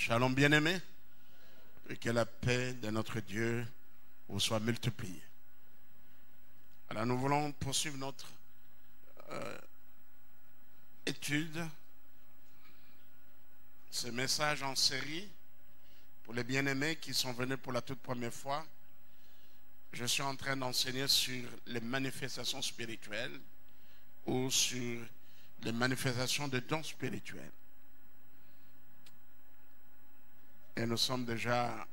Shalom bien-aimés, et que la paix de notre Dieu vous soit multipliée. Alors nous voulons poursuivre notre étude, ce message en série pour les bien-aimés qui sont venus pour la toute première fois. Je suis en train d'enseigner sur les manifestations spirituelles ou sur les manifestations de dons spirituels. Et nous sommes déjà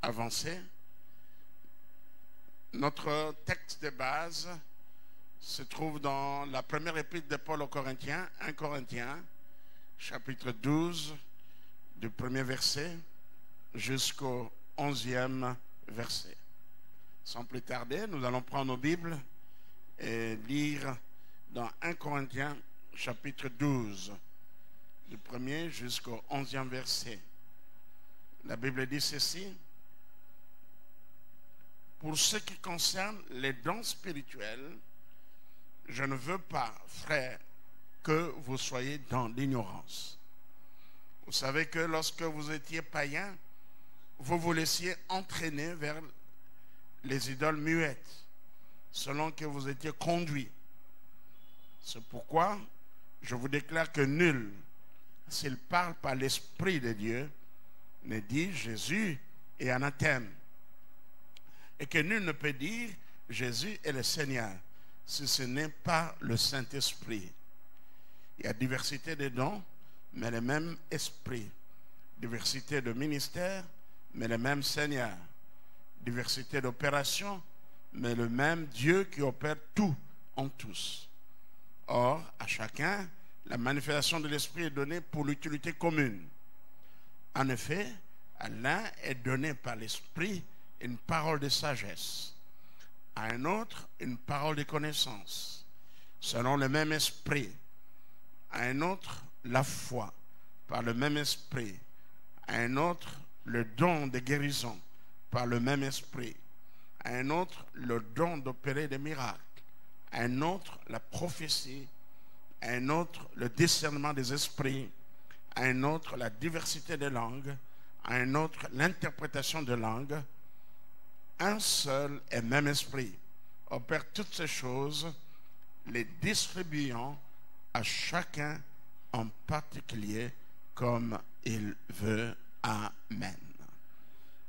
avancés. Notre texte de base se trouve dans la première épître de Paul aux Corinthiens, 1 Corinthiens, chapitre 12, du premier verset jusqu'au 11e verset. Sans plus tarder, nous allons prendre nos Bibles et lire dans 1 Corinthiens, chapitre 12, du premier jusqu'au 11e verset. La Bible dit ceci: pour ce qui concerne les dons spirituels, je ne veux pas, frères, que vous soyez dans l'ignorance. Vous savez que lorsque vous étiez païens, vous vous laissiez entraîner vers les idoles muettes, selon que vous étiez conduits. C'est pourquoi je vous déclare que nul, s'il parle par l'Esprit de Dieu, ne dit Jésus est anathème, et que nul ne peut dire Jésus est le Seigneur si ce n'est pas le Saint-Esprit. Il y a diversité de dons, mais le même Esprit. Diversité de ministères, mais le même Seigneur. Diversité d'opérations, mais le même Dieu qui opère tout en tous. Or, à chacun, la manifestation de l'Esprit est donnée pour l'utilité commune. En effet, à l'un est donné par l'Esprit une parole de sagesse, à un autre une parole de connaissance, selon le même Esprit, à un autre la foi, par le même Esprit, à un autre le don de guérison, par le même Esprit, à un autre le don d'opérer des miracles, à un autre la prophétie, à un autre le discernement des esprits, à un autre la diversité des langues, à un autre l'interprétation de langues. Un seul et même Esprit opère toutes ces choses, les distribuant à chacun en particulier comme il veut. Amen.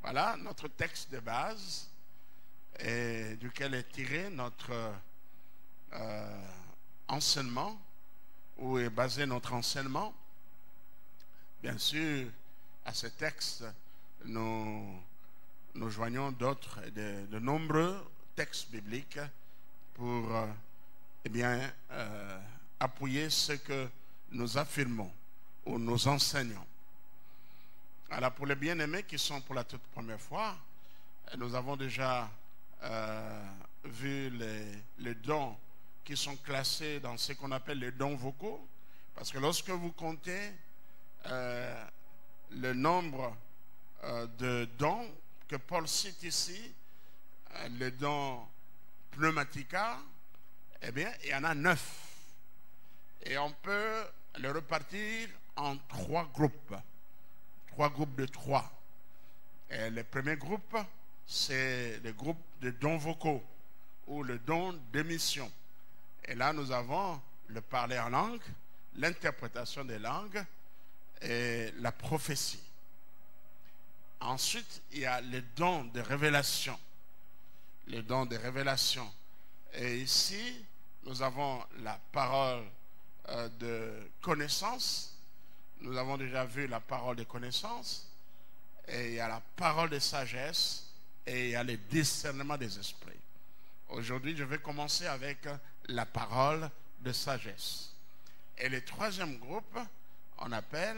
Voilà notre texte de base, et duquel est tiré notre enseignement, où est basé notre enseignement. Bien sûr, à ce texte, nous joignons d'autres, de nombreux textes bibliques pour appuyer ce que nous affirmons ou nous enseignons. Alors, pour les bien-aimés qui sont pour la toute première fois, nous avons déjà vu les dons qui sont classés dans ce qu'on appelle les dons vocaux, parce que lorsque vous comptez le nombre de dons que Paul cite ici, les dons pneumatica, eh bien, il y en a 9. Et on peut le repartir en 3 groupes. 3 groupes de 3. Et le premier groupe, c'est le groupe de dons vocaux ou le don d'émission. Et là, nous avons le parler en langue, l'interprétation des langues et la prophétie. Ensuite, il y a les dons de révélation. Les dons de révélation. Et ici, nous avons la parole de connaissance. Nous avons déjà vu la parole de connaissance. Et il y a la parole de sagesse. Et il y a le discernement des esprits. Aujourd'hui, je vais commencer avec la parole de sagesse. Et le troisième groupe, on appelle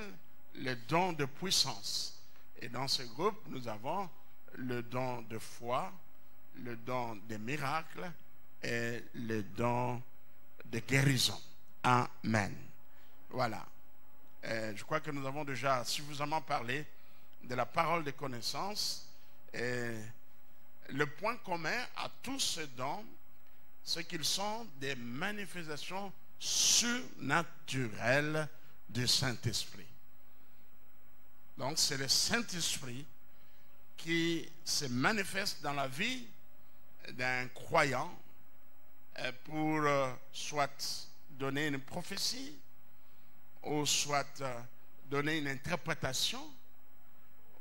les dons de puissance. Et dans ce groupe, nous avons le don de foi, le don des miracles et le don de guérison. Amen. Voilà. Et je crois que nous avons déjà suffisamment parlé de la parole de connaissance. Et le point commun à tous ces dons, c'est qu'ils sont des manifestations surnaturelles du Saint-Esprit. Donc c'est le Saint-Esprit qui se manifeste dans la vie d'un croyant pour soit donner une prophétie ou soit donner une interprétation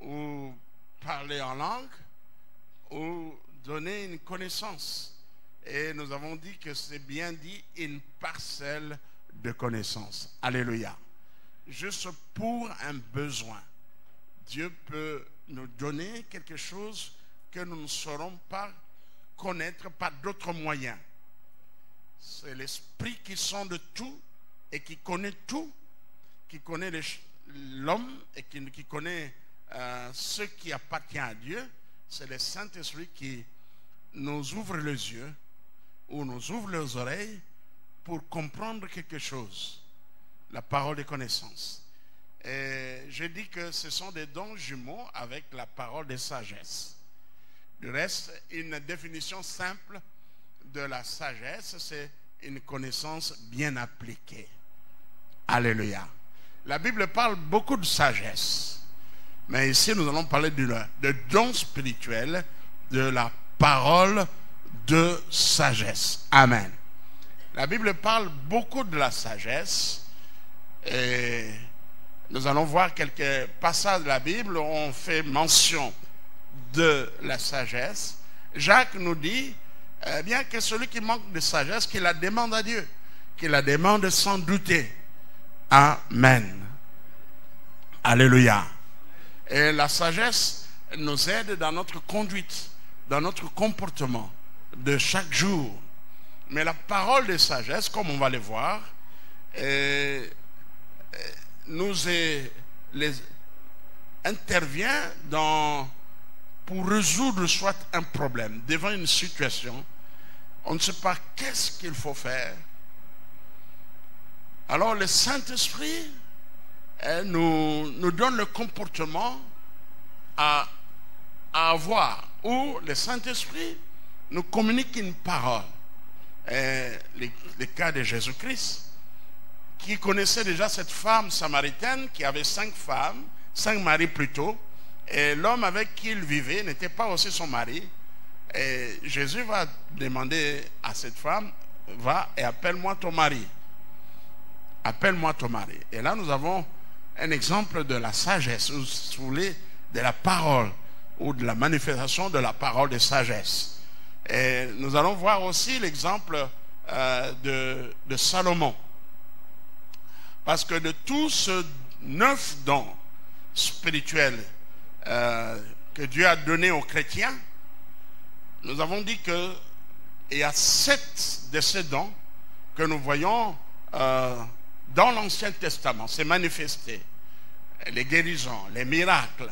ou parler en langue ou donner une connaissance. Et nous avons dit que c'est bien dit une parcelle de connaissance. Alléluia. Juste pour un besoin. Dieu peut nous donner quelque chose que nous ne saurons pas connaître par d'autres moyens. C'est l'esprit qui sonde de tout et qui connaît tout, qui connaît l'homme et qui connaît ce qui appartient à Dieu. C'est le Saint-Esprit qui nous ouvre les yeux ou nous ouvre les oreilles pour comprendre quelque chose. La parole de connaissance. Et je dis que ce sont des dons jumeaux avec la parole de sagesse. Du reste, une définition simple de la sagesse, c'est une connaissance bien appliquée. Alléluia. La Bible parle beaucoup de sagesse. Mais ici, nous allons parler de don spirituel, de la parole de sagesse. Amen. La Bible parle beaucoup de la sagesse. Et nous allons voir quelques passages de la Bible où on fait mention de la sagesse. Jacques nous dit bien que celui qui manque de sagesse, qu'il la demande à Dieu, qu'il la demande sans douter. Amen. Alléluia. Et la sagesse nous aide dans notre conduite, dans notre comportement de chaque jour. Mais la parole de sagesse, comme on va le voir, intervient pour résoudre soit un problème devant une situation. On ne sait pas qu'est-ce qu'il faut faire. Alors le Saint-Esprit nous donne le comportement à avoir, où le Saint-Esprit nous communique une parole. Le cas de Jésus-Christ, qui connaissait déjà cette femme samaritaine qui avait 5 maris plutôt, et l'homme avec qui il vivait n'était pas aussi son mari. Et Jésus va demander à cette femme, va et appelle-moi ton mari. Appelle-moi ton mari. Et là nous avons un exemple de la sagesse, ou si vous voulez, de la parole, ou de la manifestation de la parole de sagesse. Et nous allons voir aussi l'exemple de Salomon. Parce que de tous ces 9 dons spirituels que Dieu a donnés aux chrétiens, nous avons dit qu'il y a 7 de ces dons que nous voyons dans l'Ancien Testament. C'est manifesté. Les guérisons, les miracles.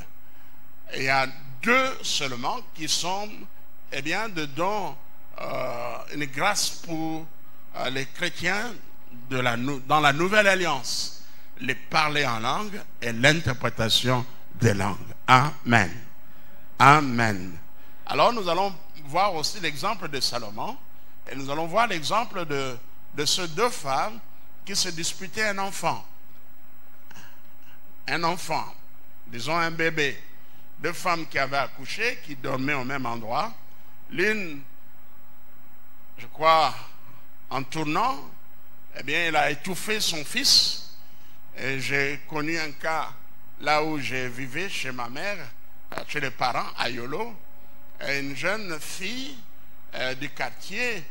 Et il y a 2 seulement qui sont de dons, une grâce pour les chrétiens dans la nouvelle alliance, les parler en langue et l'interprétation des langues. Amen. Amen. Alors nous allons voir aussi l'exemple de Salomon, et nous allons voir l'exemple de ces 2 femmes qui se disputaient un enfant. Un enfant, disons un bébé. 2 femmes qui avaient accouché, qui dormaient au même endroit. L'une, je crois, en tournant, elle a étouffé son fils. Et j'ai connu un cas là où j'ai vécu chez ma mère, chez les parents, à Yolo. Une jeune fille du quartier,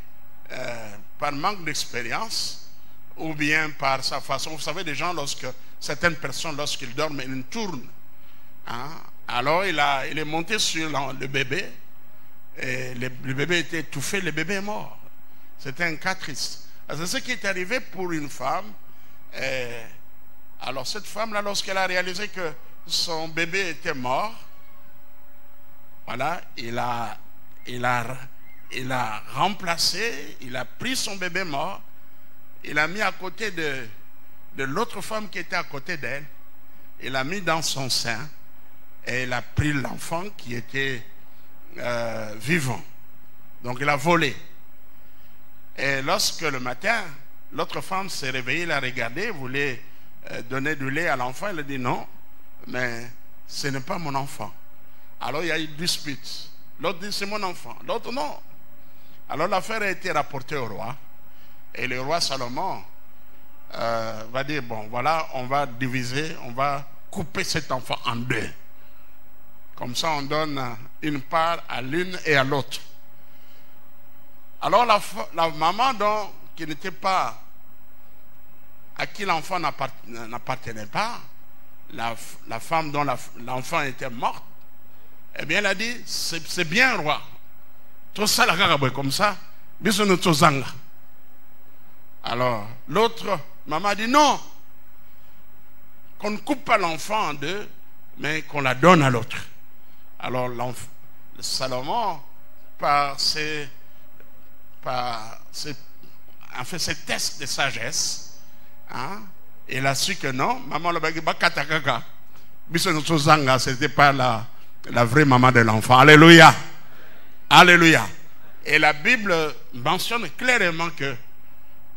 par manque d'expérience, ou bien par sa façon. Vous savez, des gens, certaines personnes, lorsqu'ils dorment, ils tournent. Hein? Alors, il est monté sur le bébé. Et le bébé était étouffé, le bébé est mort. C'était un cas triste. C'est ce qui est arrivé pour une femme. Alors cette femme-là, lorsqu'elle a réalisé que son bébé était mort, voilà, il a remplacé, il a pris son bébé mort, il l'a mis à côté de l'autre femme qui était à côté d'elle, il l'a mis dans son sein et il a pris l'enfant qui était vivant. Donc il a volé. Et lorsque le matin, l'autre femme s'est réveillée, l'a regardée, voulait donner du lait à l'enfant, elle a dit non, mais ce n'est pas mon enfant. Alors il y a eu dispute. L'autre dit c'est mon enfant, l'autre non. Alors l'affaire a été rapportée au roi. Et le roi Salomon va dire, bon voilà, on va diviser, on va couper cet enfant en deux. Comme ça on donne une part à l'une et à l'autre. Alors la maman donc, qui n'était pas, à qui l'enfant n'appartenait pas, la femme dont l'enfant était morte, eh bien elle a dit, c'est bien roi. Tout ça la carabouille comme ça, bisous tout zanga. Alors l'autre maman a dit non, qu'on ne coupe pas l'enfant en deux, mais qu'on la donne à l'autre. Alors Salomon, par ses tests de sagesse, hein, il a su que non, maman le c'était pas la vraie maman de l'enfant. Alléluia. Alléluia. Et la Bible mentionne clairement que,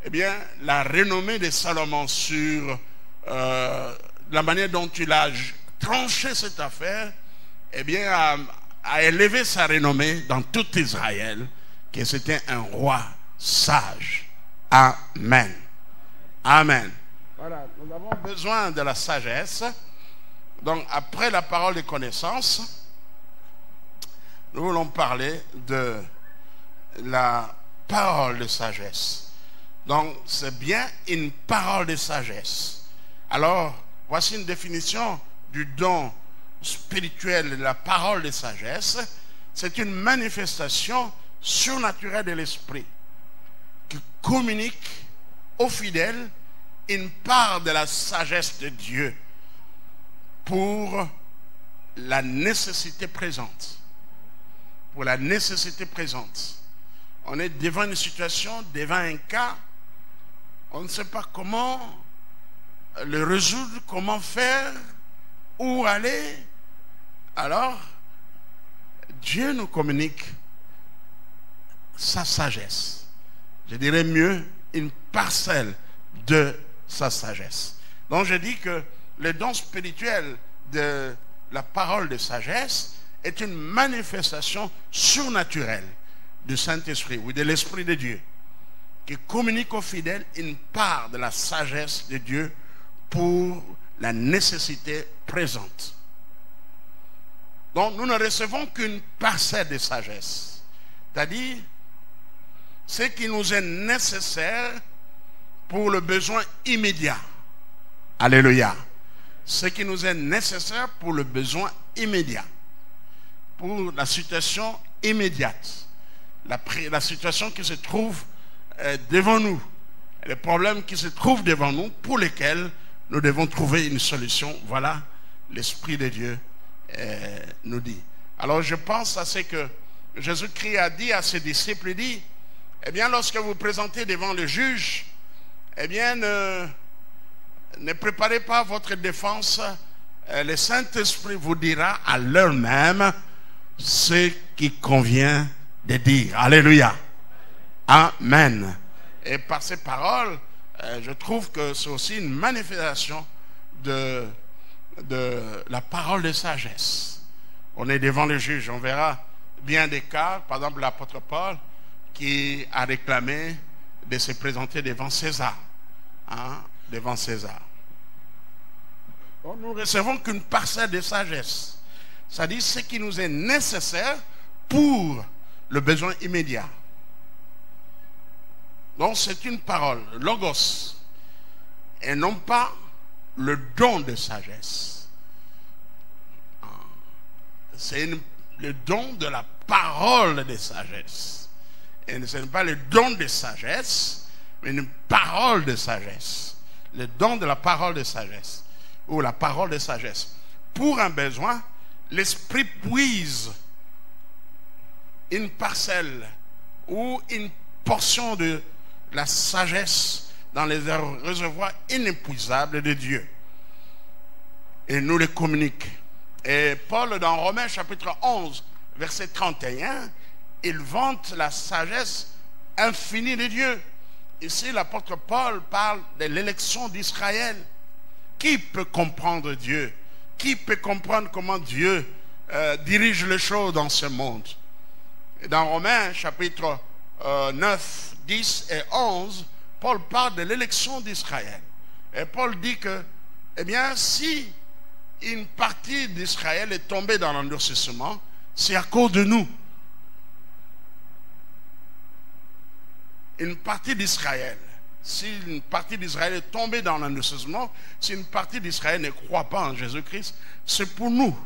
eh bien, la renommée de Salomon sur la manière dont il a tranché cette affaire, eh bien, a élevé sa renommée dans tout Israël, que c'était un roi sage. Amen. Amen. Voilà, nous avons besoin de la sagesse. Donc, après la parole de connaissance, nous voulons parler de la parole de sagesse. Donc, c'est bien une parole de sagesse. Alors, voici une définition du don spirituel de la parole de sagesse. C'est une manifestation surnaturelle de l'esprit qui communique aux fidèles une part de la sagesse de Dieu pour la nécessité présente. Pour la nécessité présente. On est devant une situation, devant un cas, on ne sait pas comment le résoudre, comment faire, où aller. Alors, Dieu nous communique sa sagesse. Je dirais mieux, une parcelle de sa sagesse. Donc je dis que le don spirituel de la parole de sagesse est une manifestation surnaturelle du Saint-Esprit ou de l'Esprit de Dieu qui communique aux fidèles une part de la sagesse de Dieu pour la nécessité présente. Donc nous ne recevons qu'une parcelle de sagesse, c'est-à-dire ce qui nous est nécessaire pour le besoin immédiat. Alléluia. Ce qui nous est nécessaire pour le besoin immédiat, pour la situation immédiate, la situation qui se trouve devant nous, les problèmes qui se trouvent devant nous, pour lesquels nous devons trouver une solution. Voilà, l'Esprit de Dieu nous dit. Alors je pense à ce que Jésus-Christ a dit à ses disciples. Il dit, eh bien, lorsque vous présentez devant le juge, eh bien, ne préparez pas votre défense. Le Saint-Esprit vous dira à l'heure même ce qui convient de dire. Alléluia. Amen. Et par ces paroles, je trouve que c'est aussi une manifestation de la parole de sagesse. On est devant le juge. On verra bien des cas. Par exemple, l'apôtre Paul qui a réclamé de se présenter devant César. Hein, devant César. Bon, nous recevons qu'une parcelle de sagesse, c'est-à-dire ce qui nous est nécessaire pour le besoin immédiat. Donc c'est une parole, logos, et non pas le don de sagesse. C'est le don de la parole de sagesse. Et ce n'est pas le don de sagesse, mais une parole de sagesse. Le don de la parole de sagesse. Ou la parole de sagesse. Pour un besoin, l'esprit puise une parcelle ou une portion de la sagesse dans les réservoirs inépuisables de Dieu. Et nous les communique. Et Paul, dans Romains chapitre 11, verset 31, il vante la sagesse infinie de Dieu. Ici, l'apôtre Paul parle de l'élection d'Israël. Qui peut comprendre Dieu? Qui peut comprendre comment Dieu dirige les choses dans ce monde? Dans Romains chapitre 9, 10 et 11, Paul parle de l'élection d'Israël. Et Paul dit que, eh bien, si une partie d'Israël est tombée dans l'endurcissement, c'est à cause de nous. Une partie d'Israël. Si une partie d'Israël est tombée dans l'endurcissement, si une partie d'Israël ne croit pas en Jésus-Christ, c'est pour nous.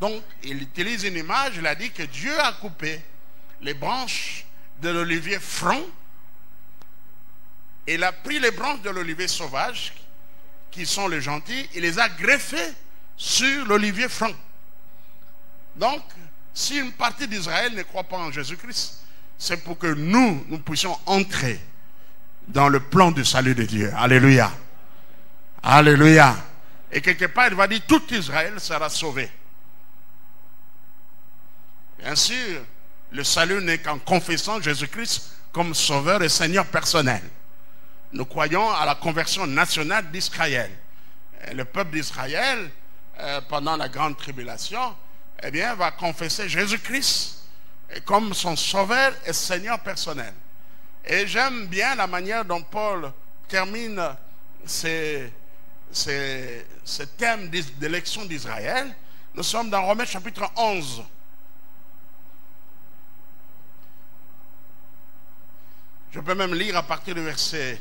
Donc, il utilise une image, il a dit que Dieu a coupé les branches de l'olivier franc, et il a pris les branches de l'olivier sauvage, qui sont les gentils, il les a greffées sur l'olivier franc. Donc, si une partie d'Israël ne croit pas en Jésus-Christ, c'est pour que nous, nous puissions entrer dans le plan du salut de Dieu. Alléluia. Alléluia. Et quelque part, il va dire, tout Israël sera sauvé. Bien sûr, le salut n'est qu'en confessant Jésus-Christ comme sauveur et Seigneur personnel. Nous croyons à la conversion nationale d'Israël. Le peuple d'Israël, pendant la grande tribulation, eh bien, va confesser Jésus-Christ comme son sauveur et Seigneur personnel. Et j'aime bien la manière dont Paul termine ce thème d'élection d'Israël. Nous sommes dans Romains chapitre 11. Je peux même lire à partir du verset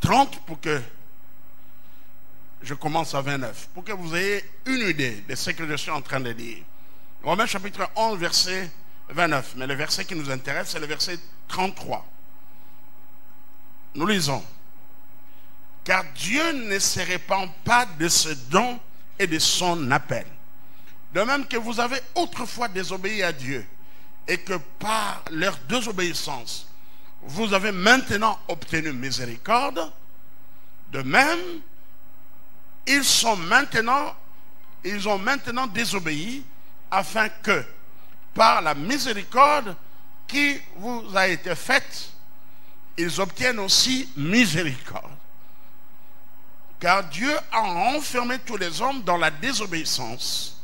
30 pour que je commence à 29, pour que vous ayez une idée de ce que je suis en train de dire. Romains chapitre 11, verset 29. Mais le verset qui nous intéresse, c'est le verset 33. Nous lisons. « Car Dieu ne se repent pas de ce don et de son appel. De même que vous avez autrefois désobéi à Dieu, et que par leur désobéissance, vous avez maintenant obtenu miséricorde. De même, ils ont maintenant désobéi, afin que, par la miséricorde qui vous a été faite, ils obtiennent aussi miséricorde. Car Dieu a enfermé tous les hommes dans la désobéissance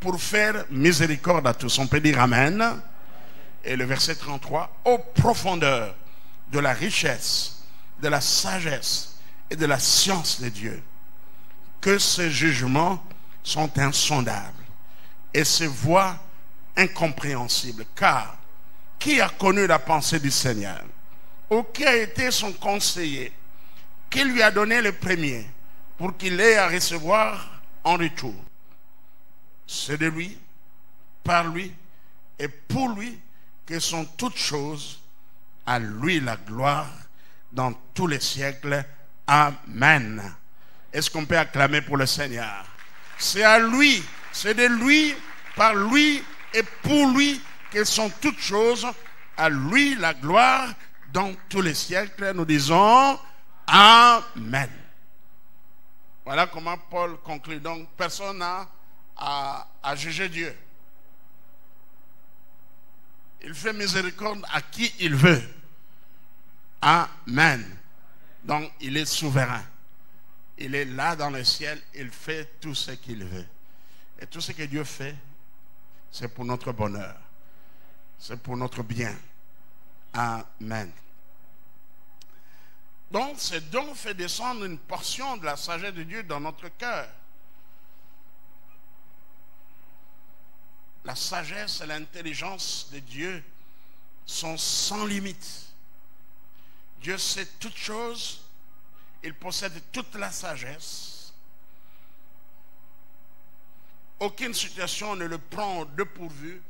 pour faire miséricorde à tous. On peut dire Amen. Et le verset 33, « Aux profondeurs de la richesse, de la sagesse et de la science de Dieu, que ces jugements sont insondables et ces voies incompréhensibles. Car qui a connu la pensée du Seigneur? Ou qui a été son conseiller? Qui lui a donné le premier pour qu'il ait à recevoir en retour? C'est de lui, par lui et pour lui que sont toutes choses. À lui la gloire dans tous les siècles. Amen. » Est-ce qu'on peut acclamer pour le Seigneur? C'est à lui, c'est de lui, par lui et pour lui qu'elles sont toutes choses. À lui la gloire dans tous les siècles. Nous disons Amen. Voilà comment Paul conclut. Donc personne n'a à juger Dieu. Il fait miséricorde à qui il veut. Amen. Donc il est souverain. Il est là dans le ciel, il fait tout ce qu'il veut. Et tout ce que Dieu fait, c'est pour notre bonheur. C'est pour notre bien. Amen. Donc, ce don fait descendre une portion de la sagesse de Dieu dans notre cœur. La sagesse et l'intelligence de Dieu sont sans limite. Dieu sait toutes choses. Il possède toute la sagesse. Aucune situation ne le prend au dépourvu,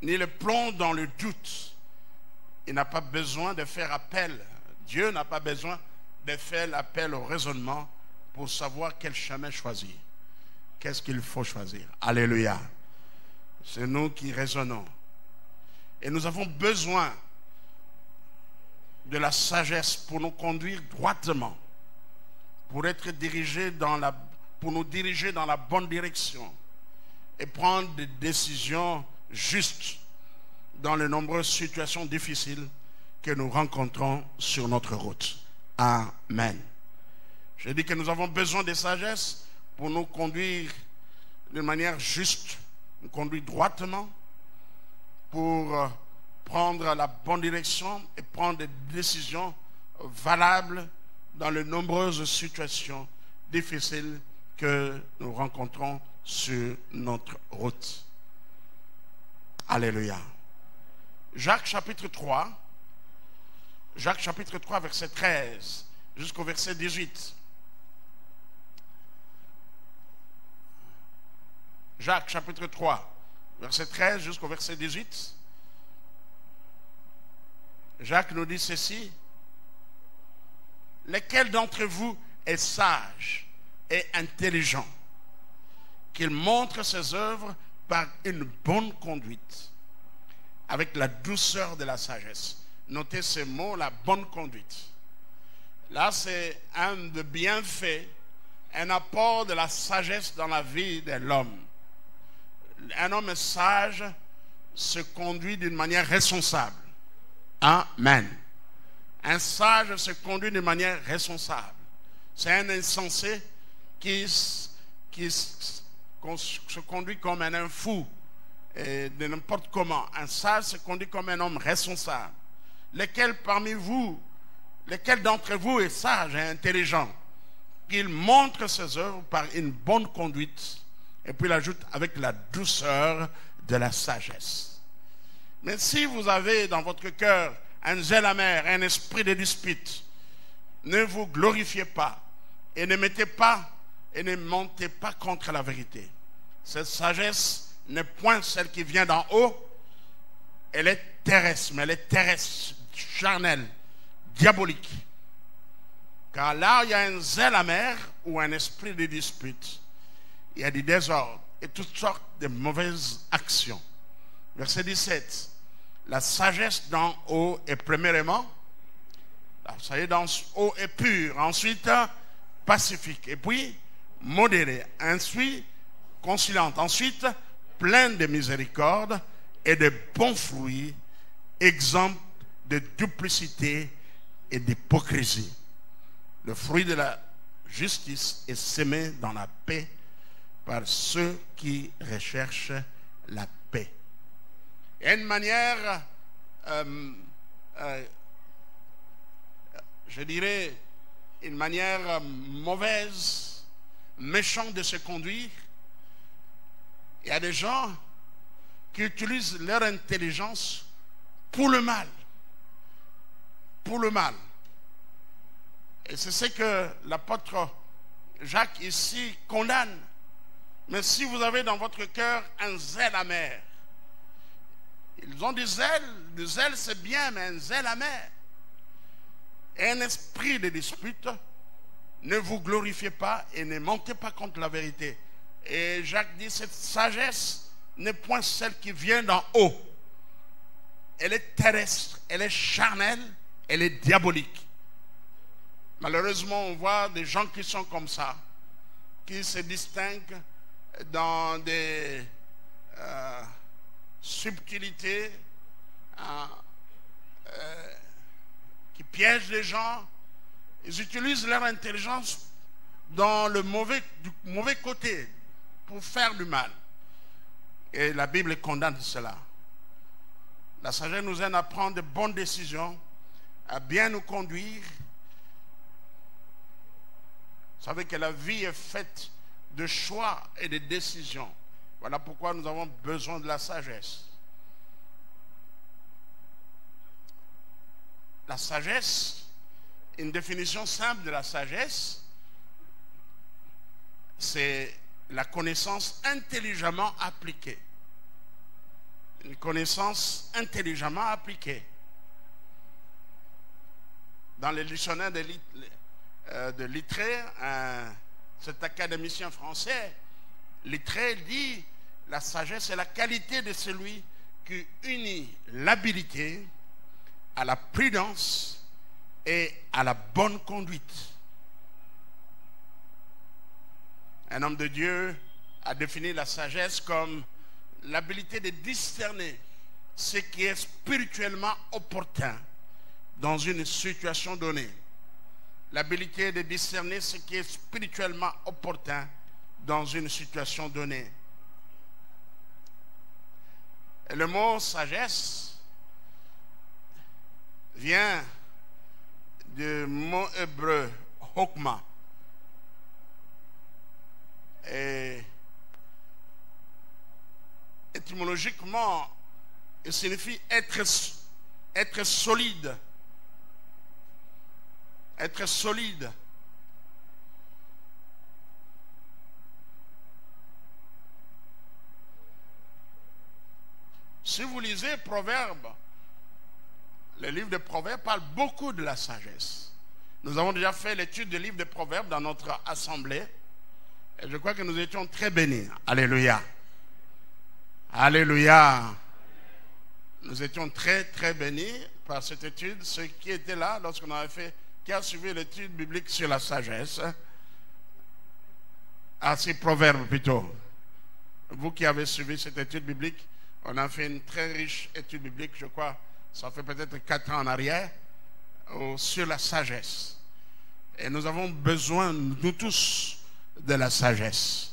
ni le plonge dans le doute. Il n'a pas besoin de faire appel. Dieu n'a pas besoin de faire appel au raisonnement pour savoir quel chemin choisir. Qu'est-ce qu'il faut choisir? Alléluia. C'est nous qui raisonnons. Et nous avons besoin de la sagesse pour nous conduire droitement, pour être dirigés pour nous diriger dans la bonne direction et prendre des décisions justes dans les nombreuses situations difficiles que nous rencontrons sur notre route. Amen. Je dis que nous avons besoin de sagesse pour nous conduire de manière juste, nous conduire droitement, pour prendre la bonne direction et prendre des décisions valables dans les nombreuses situations difficiles que nous rencontrons sur notre route. Alléluia. Jacques chapitre 3, Jacques chapitre 3 verset 13 jusqu'au verset 18. Jacques chapitre 3 verset 13 jusqu'au verset 18. Jacques nous dit ceci: lequel d'entre vous est sage et intelligent, qu'il montre ses œuvres par une bonne conduite, avec la douceur de la sagesse. Notez ce mot, la bonne conduite. Là, c'est un des bienfaits, un apport de la sagesse dans la vie de l'homme. Un homme sage se conduit d'une manière responsable. Amen. Un sage se conduit d'une manière responsable. C'est un insensé qui se conduit comme un fou, et de n'importe comment. Un sage se conduit comme un homme responsable. Lequel d'entre vous est sage et intelligent, qu'il montre ses œuvres par une bonne conduite, et puis l'ajoute avec la douceur de la sagesse. Mais si vous avez dans votre cœur un zèle amer, un esprit de dispute, ne vous glorifiez pas et ne mettez pas et ne montez pas contre la vérité. Cette sagesse n'est point celle qui vient d'en haut, elle est terrestre, mais elle est terrestre, charnelle, diabolique. Car là, il y a un zèle amer ou un esprit de dispute. Il y a du désordre et toutes sortes de mauvaises actions. Verset 17. La sagesse d'en haut est premièrement, la sagesse d'en haut est pure, ensuite pacifique, et puis modérée, ensuite conciliante, ensuite pleine de miséricorde et de bons fruits, exempte de duplicité et d'hypocrisie. Le fruit de la justice est semé dans la paix par ceux qui recherchent la paix. Il y a une manière, je dirais, une manière mauvaise, méchante de se conduire. Il y a des gens qui utilisent leur intelligence pour le mal. Pour le mal. Et c'est ce que l'apôtre Jacques ici condamne. Mais si vous avez dans votre cœur un zèle amer, ils ont du zèle c'est bien, mais un zèle amer. Et un esprit de dispute, ne vous glorifiez pas et ne mentez pas contre la vérité. Et Jacques dit, cette sagesse n'est point celle qui vient d'en haut. Elle est terrestre, elle est charnelle, elle est diabolique. Malheureusement, on voit des gens qui sont comme ça, qui se distinguent dans des subtilités, qui piègent les gens. Ils utilisent leur intelligence dans le mauvais, du mauvais côté pour faire du mal. Et la Bible condamne cela. La sagesse nous aide à prendre de bonnes décisions, à bien nous conduire. Vous savez que la vie est faite de choix et de décisions. Voilà pourquoi nous avons besoin de la sagesse. La sagesse, une définition simple de la sagesse, c'est la connaissance intelligemment appliquée. Une connaissance intelligemment appliquée. Dans le dictionnaire de Littré, cet académicien français, Littré dit « La sagesse est la qualité de celui qui unit l'habilité à la prudence et à la bonne conduite. » Un homme de Dieu a défini la sagesse comme l'habilité de discerner ce qui est spirituellement opportun dans une situation donnée. l'habilité de discerner ce qui est spirituellement opportun dans une situation donnée. Et le mot sagesse vient du mot hébreu hokma, et étymologiquement il signifie être solide. Être solide. Si vous lisez Proverbes, le livre de Proverbes parle beaucoup de la sagesse. Nous avons déjà fait l'étude du livre de Proverbes dans notre assemblée. Et je crois que nous étions très bénis. Alléluia. Alléluia. Nous étions très bénis par cette étude. Ceux qui étaient là lorsqu'on avait fait, qui a suivi l'étude biblique sur la sagesse, ces proverbes plutôt. Vous qui avez suivi cette étude biblique, on a fait une très riche étude biblique, je crois, ça fait peut-être 4 ans en arrière, sur la sagesse. Et nous avons besoin, nous tous, de la sagesse.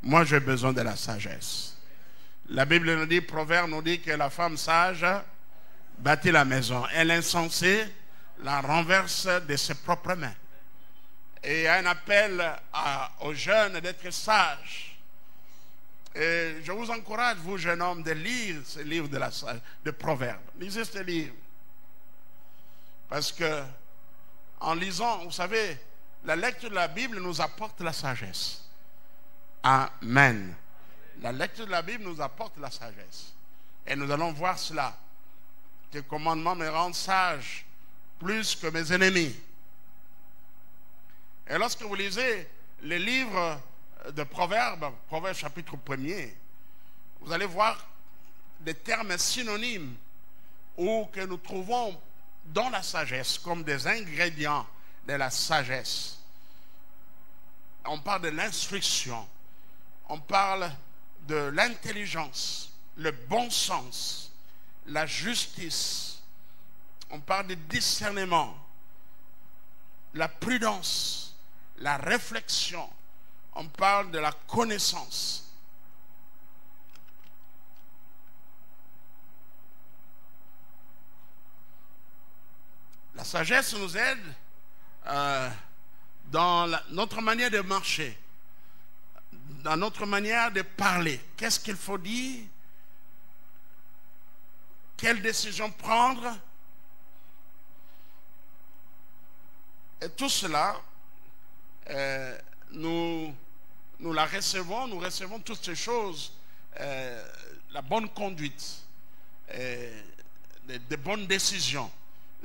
Moi, j'ai besoin de la sagesse. La Bible nous dit, Proverbe nous dit que la femme sage bâtit la maison. Elle est insensée, la renverse de ses propres mains. Et il y a un appel aux jeunes d'être sages. Et je vous encourage, vous jeunes hommes, de lire ce livre de Proverbes. Lisez ce livre. Parce que, en lisant, vous savez, la lecture de la Bible nous apporte la sagesse. Amen. La lecture de la Bible nous apporte la sagesse. Et nous allons voir cela. Tes commandements me rendent sage plus que mes ennemis. Et lorsque vous lisez les livres de Proverbes, Proverbes chapitre 1er, vous allez voir des termes synonymes ou que nous trouvons dans la sagesse comme des ingrédients de la sagesse. On parle de l'instruction, on parle de l'intelligence, le bon sens, la justice. On parle de discernement, la prudence, la réflexion. On parle de la connaissance. La sagesse nous aide dans notre manière de marcher, dans notre manière de parler. Qu'est-ce qu'il faut dire? Quelle décision prendre? Et tout cela, nous la recevons, nous recevons toutes ces choses, la bonne conduite, de bonnes décisions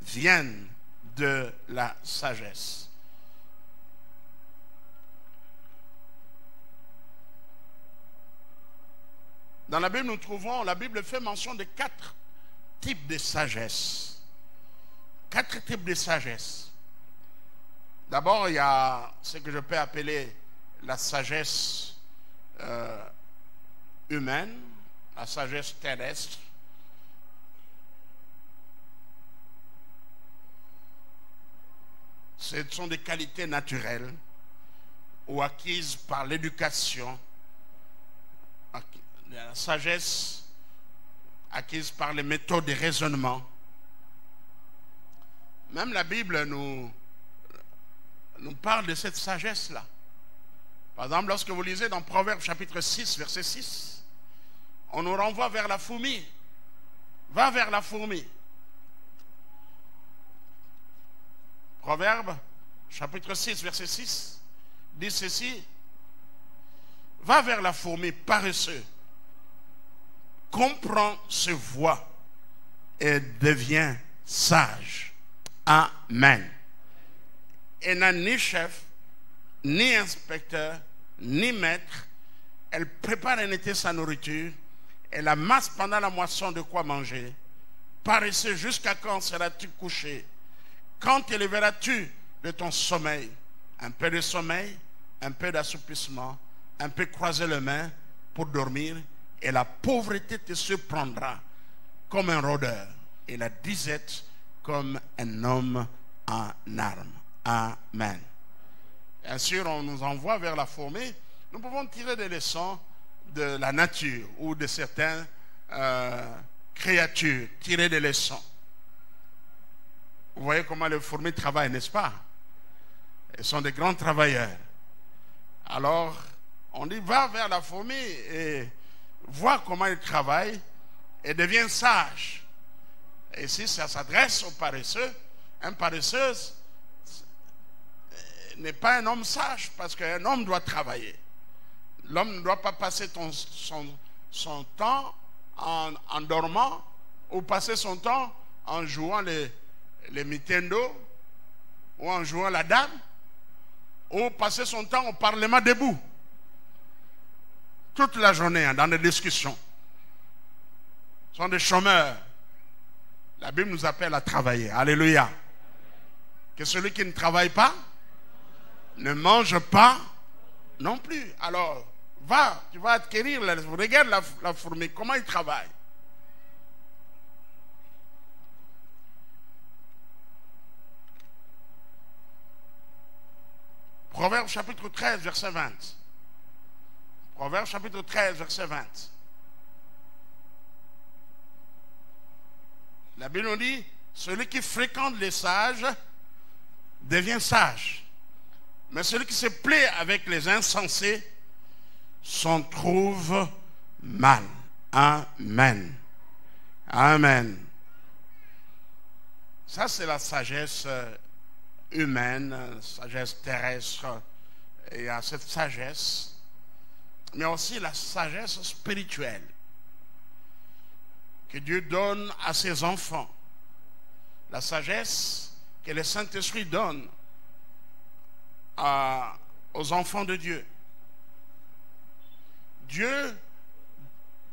viennent de la sagesse. Dans la Bible, nous trouvons, la Bible fait mention de 4 types de sagesse. 4 types de sagesse. D'abord, il y a ce que je peux appeler la sagesse humaine, la sagesse terrestre. Ce sont des qualités naturelles ou acquises par l'éducation, la sagesse acquise par les méthodes de raisonnement. Même la Bible nous parle de cette sagesse-là. Par exemple, lorsque vous lisez dans Proverbes chapitre 6, verset 6, on nous renvoie vers la fourmi. Va vers la fourmi. Proverbes chapitre 6, verset 6, dit ceci. Va vers la fourmi, paresseux. Comprends ses voies et deviens sage. Amen. Et n'a ni chef, ni inspecteur, ni maître. Elle prépare en été sa nourriture. Elle amasse pendant la moisson de quoi manger. Paresseux, jusqu'à quand seras-tu couché? Quand te lèveras-tu de ton sommeil? Un peu de sommeil, un peu d'assoupissement, un peu croiser les mains pour dormir. Et la pauvreté te surprendra comme un rôdeur, et la disette comme un homme en armes. Amen. Bien sûr, on nous envoie vers la fourmi. Nous pouvons tirer des leçons de la nature ou de certaines créatures, tirer des leçons. Vous voyez comment les fourmis travaillent, n'est-ce pas? Ils sont des grands travailleurs. Alors, on dit, va vers la fourmi et vois comment ils travaillent et deviens sage. Et si ça s'adresse aux paresseux, un paresseux n'est pas un homme sage, parce qu'un homme doit travailler. L'homme ne doit pas passer son temps en dormant, ou passer son temps en jouant les Nintendo, ou en jouant la dame, ou passer son temps au Parlement debout toute la journée, hein, dans des discussions. Ce sont des chômeurs. La Bible nous appelle à travailler. Alléluia. Que celui qui ne travaille pas ne mange pas non plus. Alors, va, tu vas acquérir, regarde la fourmi, comment il travaille. Proverbe chapitre 13, verset 20. Proverbe chapitre 13, verset 20. La Bible nous dit, celui qui fréquente les sages devient sage. Mais celui qui se plaît avec les insensés s'en trouve mal. Amen. Amen. Ça, c'est la sagesse humaine, sagesse terrestre. Il y a cette sagesse, mais aussi la sagesse spirituelle que Dieu donne à ses enfants. La sagesse que le Saint-Esprit donne aux enfants de Dieu. Dieu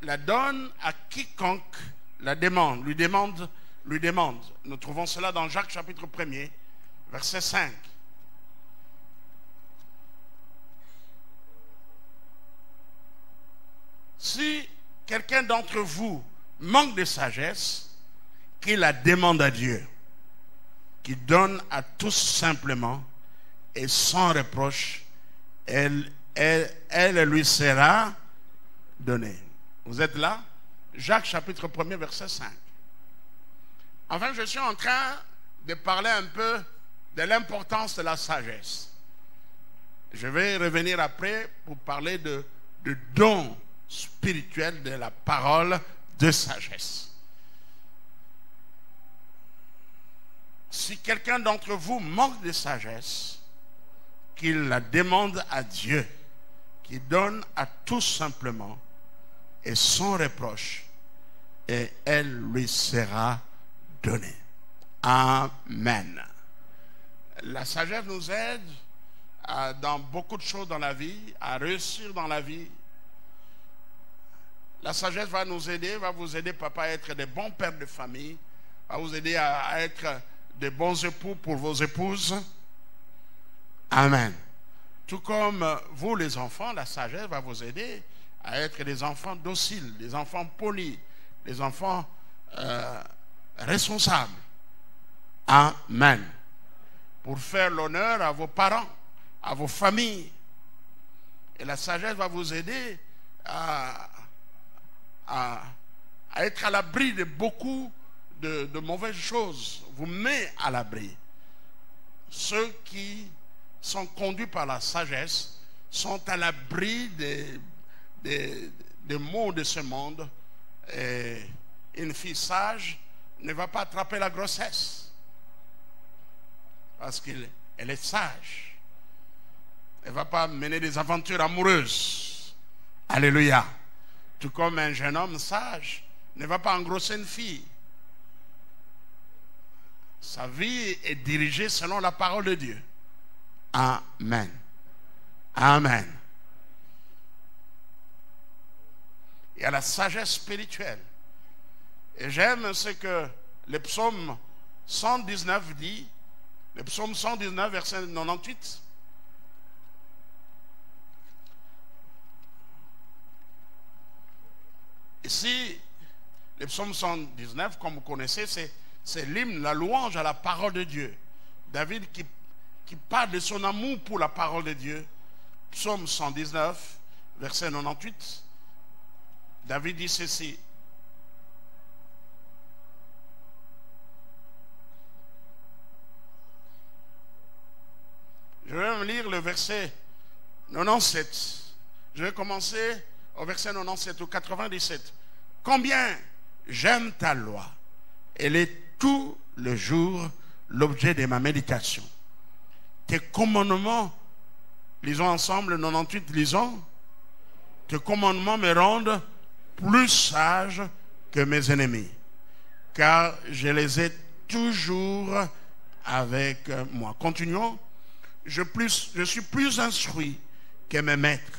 la donne à quiconque la demande, lui demande. Nous trouvons cela dans Jacques chapitre 1er, verset 5. Si quelqu'un d'entre vous manque de sagesse, qu'il la demande à Dieu, qui donne à tous simplement et sans reproche, elle lui sera donnée. Vous êtes là? Jacques chapitre 1er, verset 5. Enfin, je suis en train de parler un peu de l'importance de la sagesse. Je vais revenir après pour parler de don spirituel de la parole de sagesse. Si quelqu'un d'entre vous manque de sagesse, qu'il la demande à Dieu, qui donne à tous simplement et sans reproche, et elle lui sera donnée. Amen. La sagesse nous aide dans beaucoup de choses dans la vie, à réussir dans la vie. La sagesse va nous aider, va vous aider, papa, à être des bons pères de famille, va vous aider à être des bons époux pour vos épouses. Amen. Tout comme vous, les enfants, la sagesse va vous aider à être des enfants dociles, des enfants polis, des enfants responsables. Amen. Pour faire l'honneur à vos parents, à vos familles. Et la sagesse va vous aider à être à l'abri de beaucoup de mauvaises choses, vous met à l'abri. Ceux qui sont conduits par la sagesse sont à l'abri des maux de ce monde. Et une fille sage ne va pas attraper la grossesse parce qu'elle est sage. Elle ne va pas mener des aventures amoureuses. Alléluia. Tout comme un jeune homme sage ne va pas engrosser une fille. Sa vie est dirigée selon la parole de Dieu. Amen. Amen. Il y a la sagesse spirituelle. Et j'aime ce que le psaume 119 dit. Le psaume 119, verset 98. Ici, le psaume 119, comme vous connaissez, c'est l'hymne, la louange à la parole de Dieu. David qui qui parle de son amour pour la parole de Dieu. Psaume 119, verset 98. David dit ceci. Je vais me lire le verset 97. Je vais commencer au verset 97 au 97. Combien j'aime ta loi. Elle est tout le jour l'objet de ma méditation. Tes commandements, lisons ensemble 98, lisons. Tes commandements me rendent plus sage que mes ennemis, car je les ai toujours avec moi. Continuons. Je suis plus instruit que mes maîtres,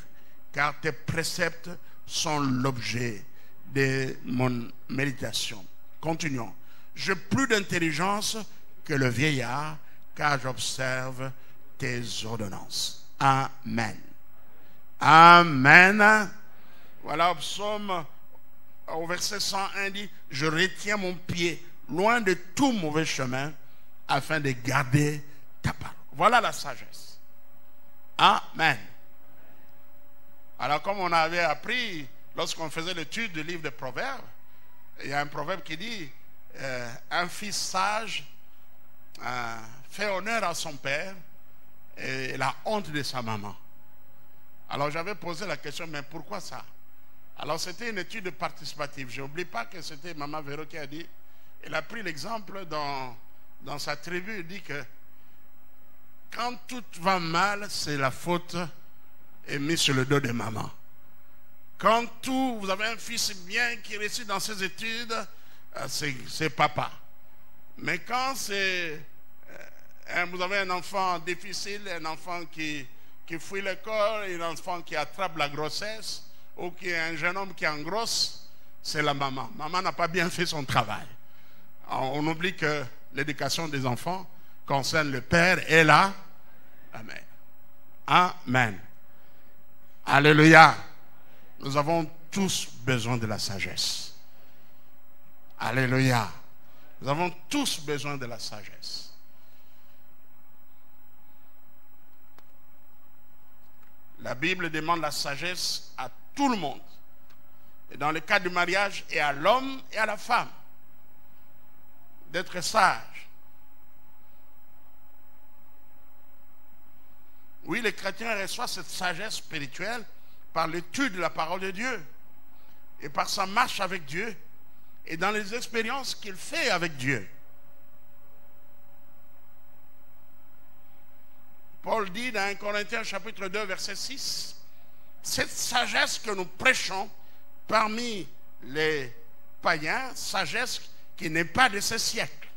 car tes préceptes sont l'objet de mon méditation. Continuons. J'ai plus d'intelligence que le vieillard, car j'observe tes ordonnances. Amen. Amen. Voilà, au psaume, au verset 101 dit, je retiens mon pied loin de tout mauvais chemin, afin de garder ta parole. Voilà la sagesse. Amen. Alors, comme on avait appris lorsqu'on faisait l'étude du livre des Proverbes, il y a un proverbe qui dit un fils sage fait honneur à son père et la honte de sa maman. Alors j'avais posé la question, mais pourquoi ça? Alors c'était une étude participative. Je n'oublie pas que c'était Maman Véro qui a dit, elle a pris l'exemple dans sa tribu. Il dit que quand tout va mal, c'est la faute est mise sur le dos de maman. Quand vous avez un fils bien qui réussit dans ses études, c'est papa. Mais quand vous avez un enfant difficile, un enfant qui fuit l'école, un enfant qui attrape la grossesse, ou qui est un jeune homme qui engrosse, c'est la maman. Maman n'a pas bien fait son travail. On oublie que l'éducation des enfants concerne le père et la mère. Amen. Alléluia. Nous avons tous besoin de la sagesse. Alléluia. Nous avons tous besoin de la sagesse. La Bible demande la sagesse à tout le monde. Et dans le cas du mariage, et à l'homme et à la femme. D'être sage. Oui, les chrétiens reçoivent cette sagesse spirituelle par l'étude de la parole de Dieu et par sa marche avec Dieu et dans les expériences qu'il fait avec Dieu. Paul dit dans 1 Corinthiens chapitre 2 verset 6, cette sagesse que nous prêchons parmi les païens, sagesse qui n'est pas de ce siècle.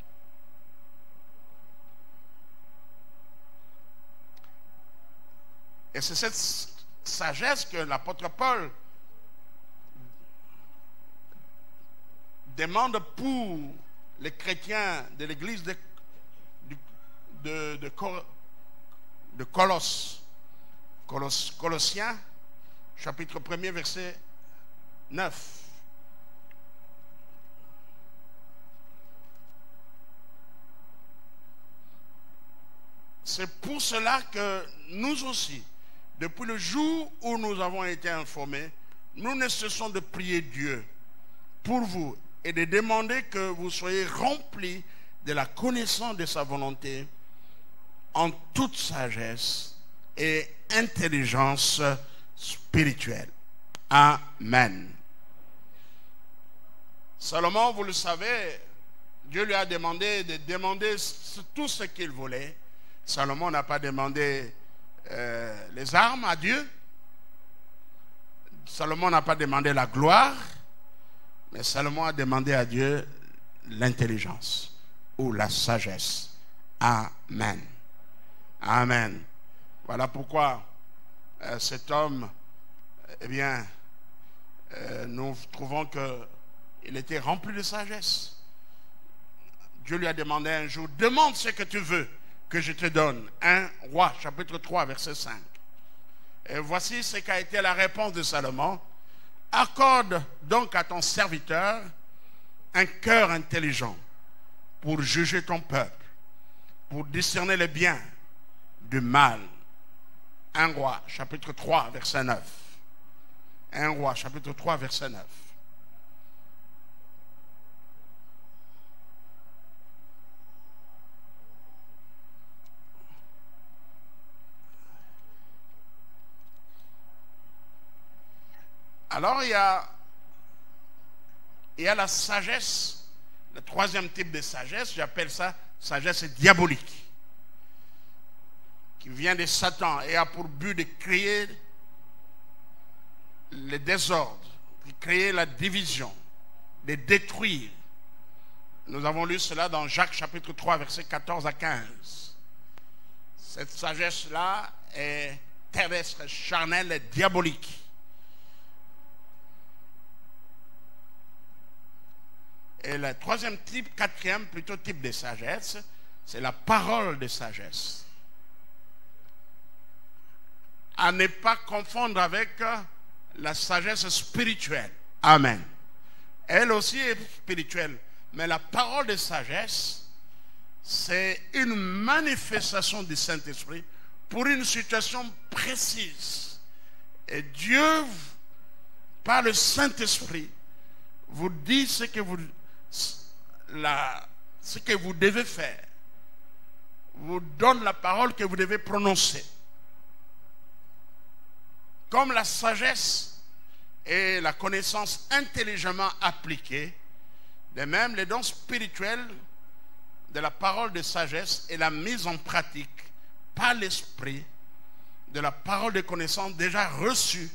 Et c'est cette sagesse que l'apôtre Paul demande pour les chrétiens de l'église de Colosse. Colossiens, chapitre 1er, verset 9. C'est pour cela que nous aussi, depuis le jour où nous avons été informés, nous ne cessons de prier Dieu pour vous et de demander que vous soyez remplis de la connaissance de sa volonté en toute sagesse et intelligence spirituelle. Amen. Salomon, vous le savez, Dieu lui a demandé de demander tout ce qu'il voulait. Salomon n'a pas demandé les armes à Dieu. Salomon n'a pas demandé la gloire, mais Salomon a demandé à Dieu l'intelligence ou la sagesse. Amen. Amen. Voilà pourquoi cet homme, eh bien, nous trouvons qu'il était rempli de sagesse. Dieu lui a demandé un jour, demande ce que tu veux que je te donne. 1 Roi, chapitre 3, verset 5. Et voici ce qu'a été la réponse de Salomon. Accorde donc à ton serviteur un cœur intelligent pour juger ton peuple, pour discerner les biens du mal. 1 Roi, chapitre 3, verset 9. 1 Roi, chapitre 3, verset 9. Alors il y a la sagesse, le troisième type de sagesse, j'appelle ça sagesse diabolique, qui vient de Satan et a pour but de créer le désordre, de créer la division, de détruire. Nous avons lu cela dans Jacques chapitre 3, versets 14 à 15. Cette sagesse-là est terrestre, charnelle et diabolique. Et le troisième type, quatrième plutôt type de sagesse, c'est la parole de sagesse. À ne pas confondre avec la sagesse spirituelle. Amen. Elle aussi est spirituelle. Mais la parole de sagesse, c'est une manifestation du Saint-Esprit pour une situation précise. Et Dieu, par le Saint-Esprit, vous dit ce que vous devez faire, vous donne la parole que vous devez prononcer. Comme la sagesse et la connaissance intelligemment appliquées, de même les dons spirituels de la parole de sagesse et la mise en pratique par l'esprit de la parole de connaissance déjà reçue,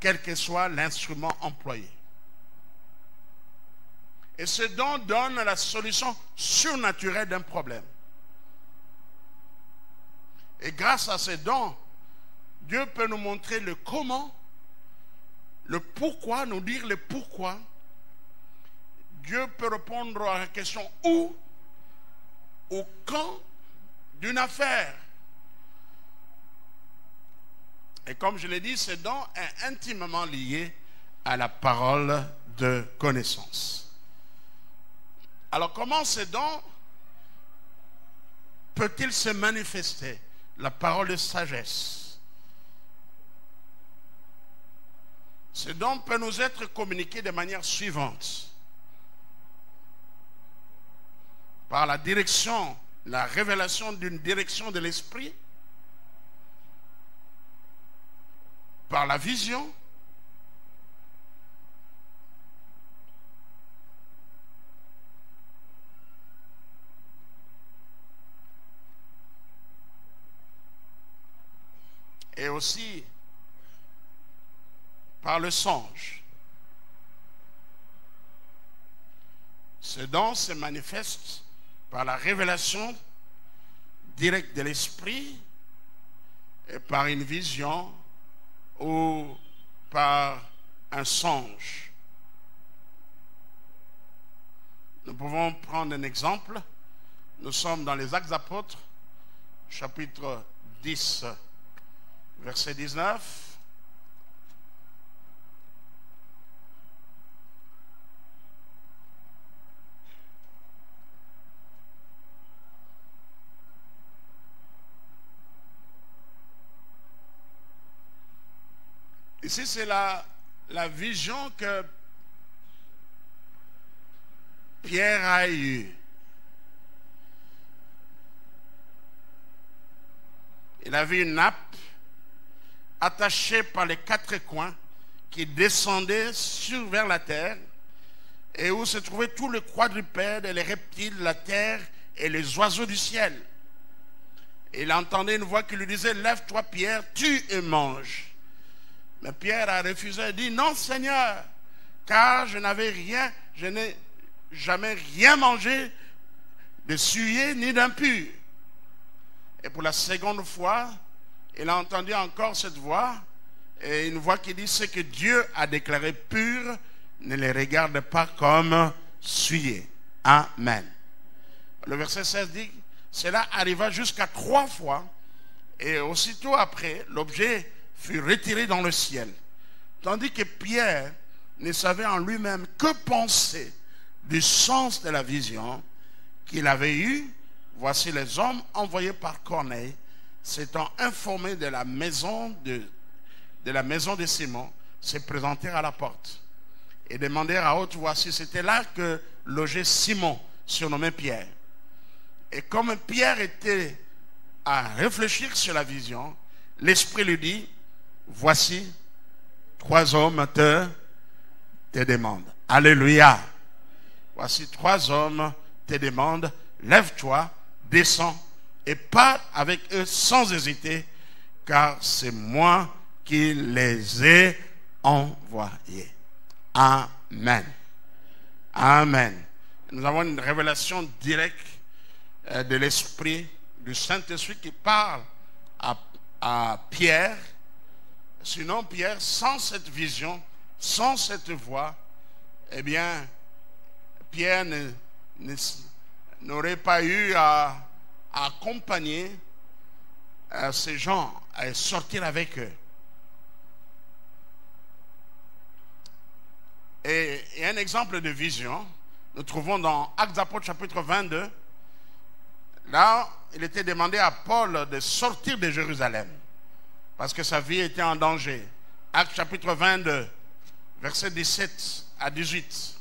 quel que soit l'instrument employé. Et ce don donne la solution surnaturelle d'un problème. Et grâce à ce don, Dieu peut nous montrer le comment, le pourquoi, nous dire le pourquoi. Dieu peut répondre à la question où ou quand d'une affaire. Et comme je l'ai dit, ce don est intimement lié à la parole de connaissance. Alors comment ce don peut-il se manifester? La parole de sagesse. Ce don peut nous être communiqué de manière suivante. Par la direction, la révélation d'une direction de l'esprit, par la vision, et aussi par le songe. Ce don se manifeste par la révélation directe de l'esprit et par une vision ou par un songe. Nous pouvons prendre un exemple. Nous sommes dans les Actes des Apôtres, chapitre 10. Verset 19. Ici, c'est la vision que Pierre a eue. Il avait une nappe attaché par les quatre coins qui descendait vers la terre et où se trouvaient tous les quadrupèdes et les reptiles de la terre et les oiseaux du ciel. Il entendait une voix qui lui disait: lève-toi Pierre, tue et mange. Mais Pierre a refusé et dit: non Seigneur, car je n'ai jamais rien mangé de souillé ni d'impur. Et pour la seconde fois, il a entendu encore cette voix, et une voix qui dit: ce que Dieu a déclaré pur, ne les regarde pas comme souillés. Amen. Le verset 16 dit: cela arriva jusqu'à 3 fois, et aussitôt après, l'objet fut retiré dans le ciel. Tandis que Pierre ne savait en lui-même que penser du sens de la vision qu'il avait eue. Voici les hommes envoyés par Corneille s'étant informé de la maison de Simon, se présentèrent à la porte et demandèrent à haute voix si c'était là que logeait Simon, surnommé Pierre. Et comme Pierre était à réfléchir sur la vision, l'Esprit lui dit: voici, 3 hommes te demandent. Alléluia. Voici 3 hommes te demandent: lève-toi, descends et pars avec eux sans hésiter, car c'est moi qui les ai envoyés. Amen. Amen. Nous avons une révélation directe de l'Esprit, du Saint-Esprit qui parle à Pierre. Sinon Pierre, sans cette vision, sans cette voix, eh bien Pierre n'aurait pas eu à accompagner ces gens, à sortir avec eux. Et un exemple de vision, nous trouvons dans Actes des Apôtres chapitre 22. Là, il était demandé à Paul de sortir de Jérusalem parce que sa vie était en danger. Actes chapitre 22, versets 17 à 18.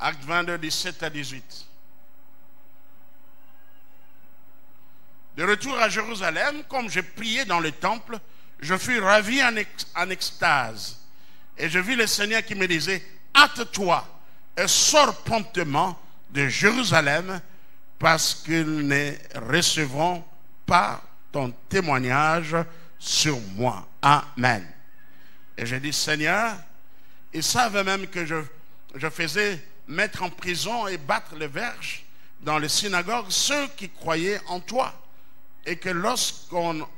Actes 22, 17 à 18. De retour à Jérusalem, comme je priais dans le temple, je fus ravi en extase. Et je vis le Seigneur qui me disait: hâte-toi et sors promptement de Jérusalem, parce qu'ils ne recevront pas ton témoignage sur moi. Amen. Et j'ai dit: Seigneur, ils savent même que je faisais mettre en prison et battre les verges dans les synagogues ceux qui croyaient en toi, et que lorsqu'on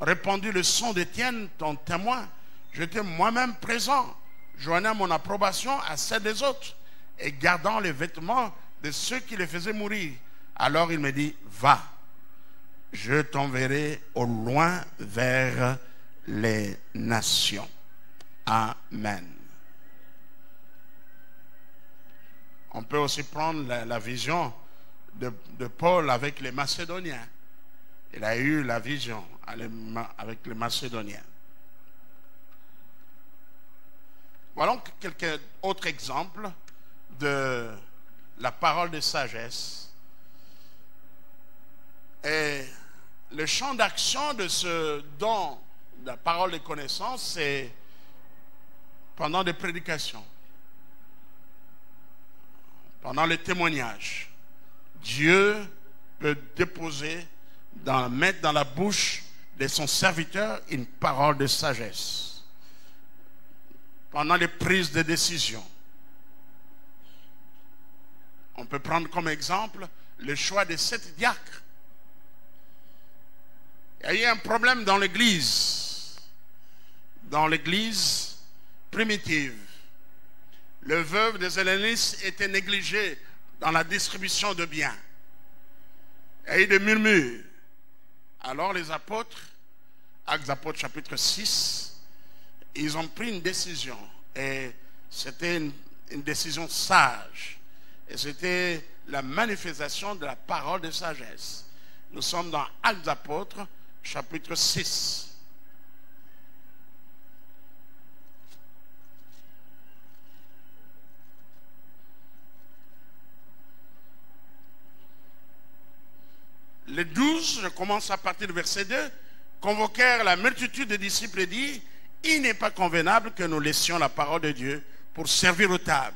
répandit le sang d'Étienne, ton témoin, j'étais moi-même présent, joignant mon approbation à celle des autres et gardant les vêtements de ceux qui les faisaient mourir. Alors il me dit: va, je t'enverrai au loin vers les nations. Amen. On peut aussi prendre la vision de Paul avec les Macédoniens. Il a eu la vision avec les Macédoniens. Voilà quelques autres exemples de la parole de sagesse. Et le champ d'action de ce don de la parole de connaissance, c'est pendant des prédications, pendant les témoignages. Dieu peut déposer, mettre dans la bouche de son serviteur une parole de sagesse. Pendant les prises de décision, on peut prendre comme exemple le choix des 7 diacres. Il y a eu un problème dans l'église. Dans l'église primitive, le veuve des Hellénistes était négligé dans la distribution de biens. Il y a eu des murmures. Alors les apôtres, Actes des Apôtres chapitre 6, ils ont pris une décision, et c'était une décision sage, et c'était la manifestation de la parole de sagesse. Nous sommes dans Actes des Apôtres chapitre 6. Les 12, je commence à partir du verset 2, convoquèrent la multitude des disciples et dit: il n'est pas convenable que nous laissions la parole de Dieu pour servir aux tables.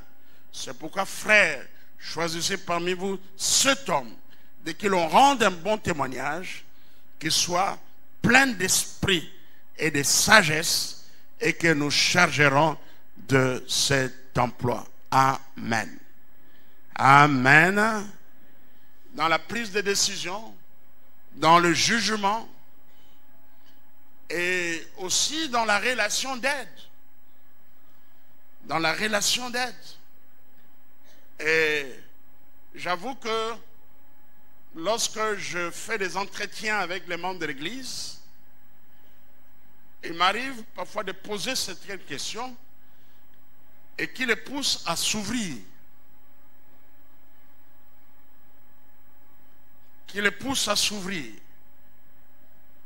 C'est pourquoi, frères, choisissez parmi vous cet homme, de qui l'on rende un bon témoignage, qu'il soit plein d'esprit et de sagesse, et que nous chargerons de cet emploi. Amen. Amen. Dans la prise de décision, dans le jugement, et aussi dans la relation d'aide. Dans la relation d'aide. Et j'avoue que lorsque je fais des entretiens avec les membres de l'église, il m'arrive parfois de poser cette question et qui les pousse à s'ouvrir. qui le pousse à s'ouvrir.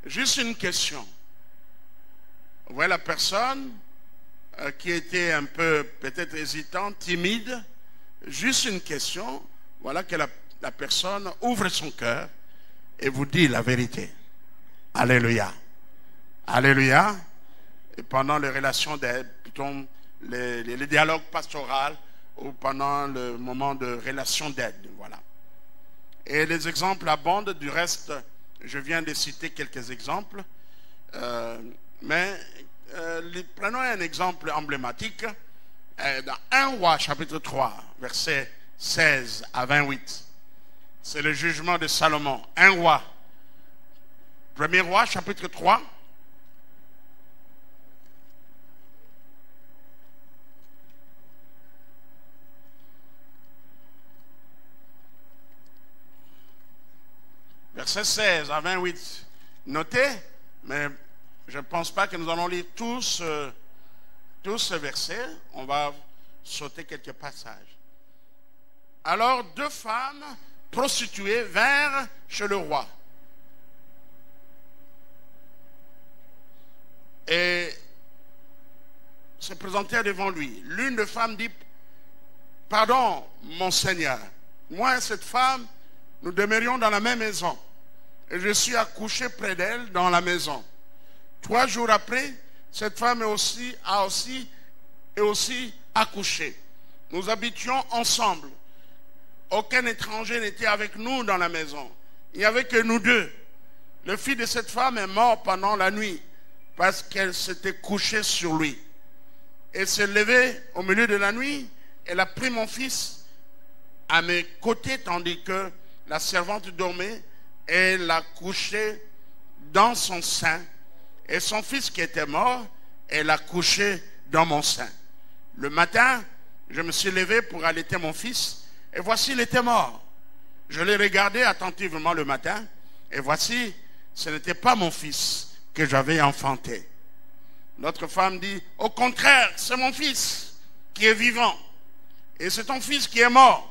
Juste une question. Vous voyez la personne qui était un peu peut-être hésitante, timide. Juste une question. Voilà que la personne ouvre son cœur et vous dit la vérité. Alléluia. Alléluia. Et pendant les relations d'aide, les dialogues pastoraux ou pendant le moment de relation d'aide. Voilà. Et les exemples abondent. Du reste, je viens de citer quelques exemples. Prenons un exemple emblématique. Dans 1 Roi, chapitre 3, versets 16 à 28. C'est le jugement de Salomon. 1 Roi. 1er Roi, chapitre 3. Versets 16 à 28. Notez, mais je ne pense pas que nous allons lire tous ces versets. On va sauter quelques passages. Alors, deux femmes prostituées vinrent chez le roi. Et se présentèrent devant lui. L'une des femmes dit, « Pardon, mon Seigneur, moi et cette femme, nous demeurions dans la même maison. Et je suis accouchée près d'elle dans la maison. 3 jours après, cette femme est aussi accouchée. Nous habitions ensemble. Aucun étranger n'était avec nous dans la maison. Il n'y avait que nous deux. Le fils de cette femme est mort pendant la nuit parce qu'elle s'était couchée sur lui. Elle s'est levée au milieu de la nuit. Elle a pris mon fils à mes côtés tandis que la servante dormait et l'a couché dans son sein. Et son fils qui était mort, elle l'a couché dans mon sein. Le matin, je me suis levé pour allaiter mon fils. Et voici, il était mort. Je l'ai regardé attentivement le matin. Et voici, ce n'était pas mon fils que j'avais enfanté. » L'autre femme dit, « Au contraire, c'est mon fils qui est vivant. Et c'est ton fils qui est mort. »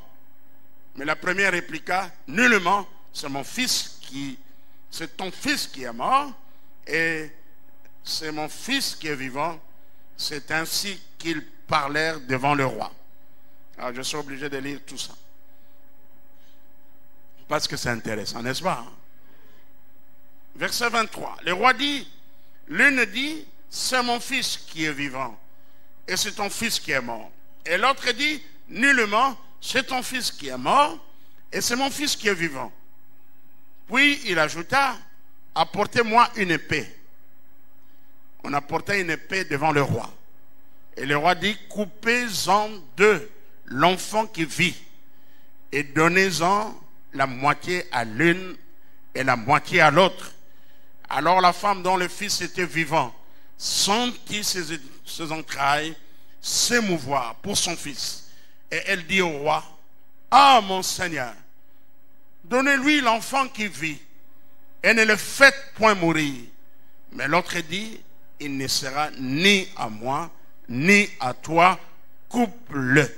Mais la première répliqua, « Nullement, c'est ton fils qui est mort. Et c'est mon fils qui est vivant. » C'est ainsi qu'ils parlèrent devant le roi. Alors, je suis obligé de lire tout ça. Parce que c'est intéressant, n'est-ce pas? Verset 23. Le roi dit, l'une dit, c'est mon fils qui est vivant. Et c'est ton fils qui est mort. Et l'autre dit, nullement, c'est ton fils qui est mort. Et c'est mon fils qui est vivant. Puis il ajouta, apportez-moi une épée. On apportait une épée devant le roi. Et le roi dit, coupez-en deux l'enfant qui vit et donnez-en la moitié à l'une et la moitié à l'autre. Alors la femme dont le fils était vivant sentit ses entrailles s'émouvoir pour son fils. Et elle dit au roi, « Ah, mon Seigneur, donnez-lui l'enfant qui vit et ne le faites point mourir. » Mais l'autre dit, « Il ne sera ni à moi, ni à toi, coupe-le. »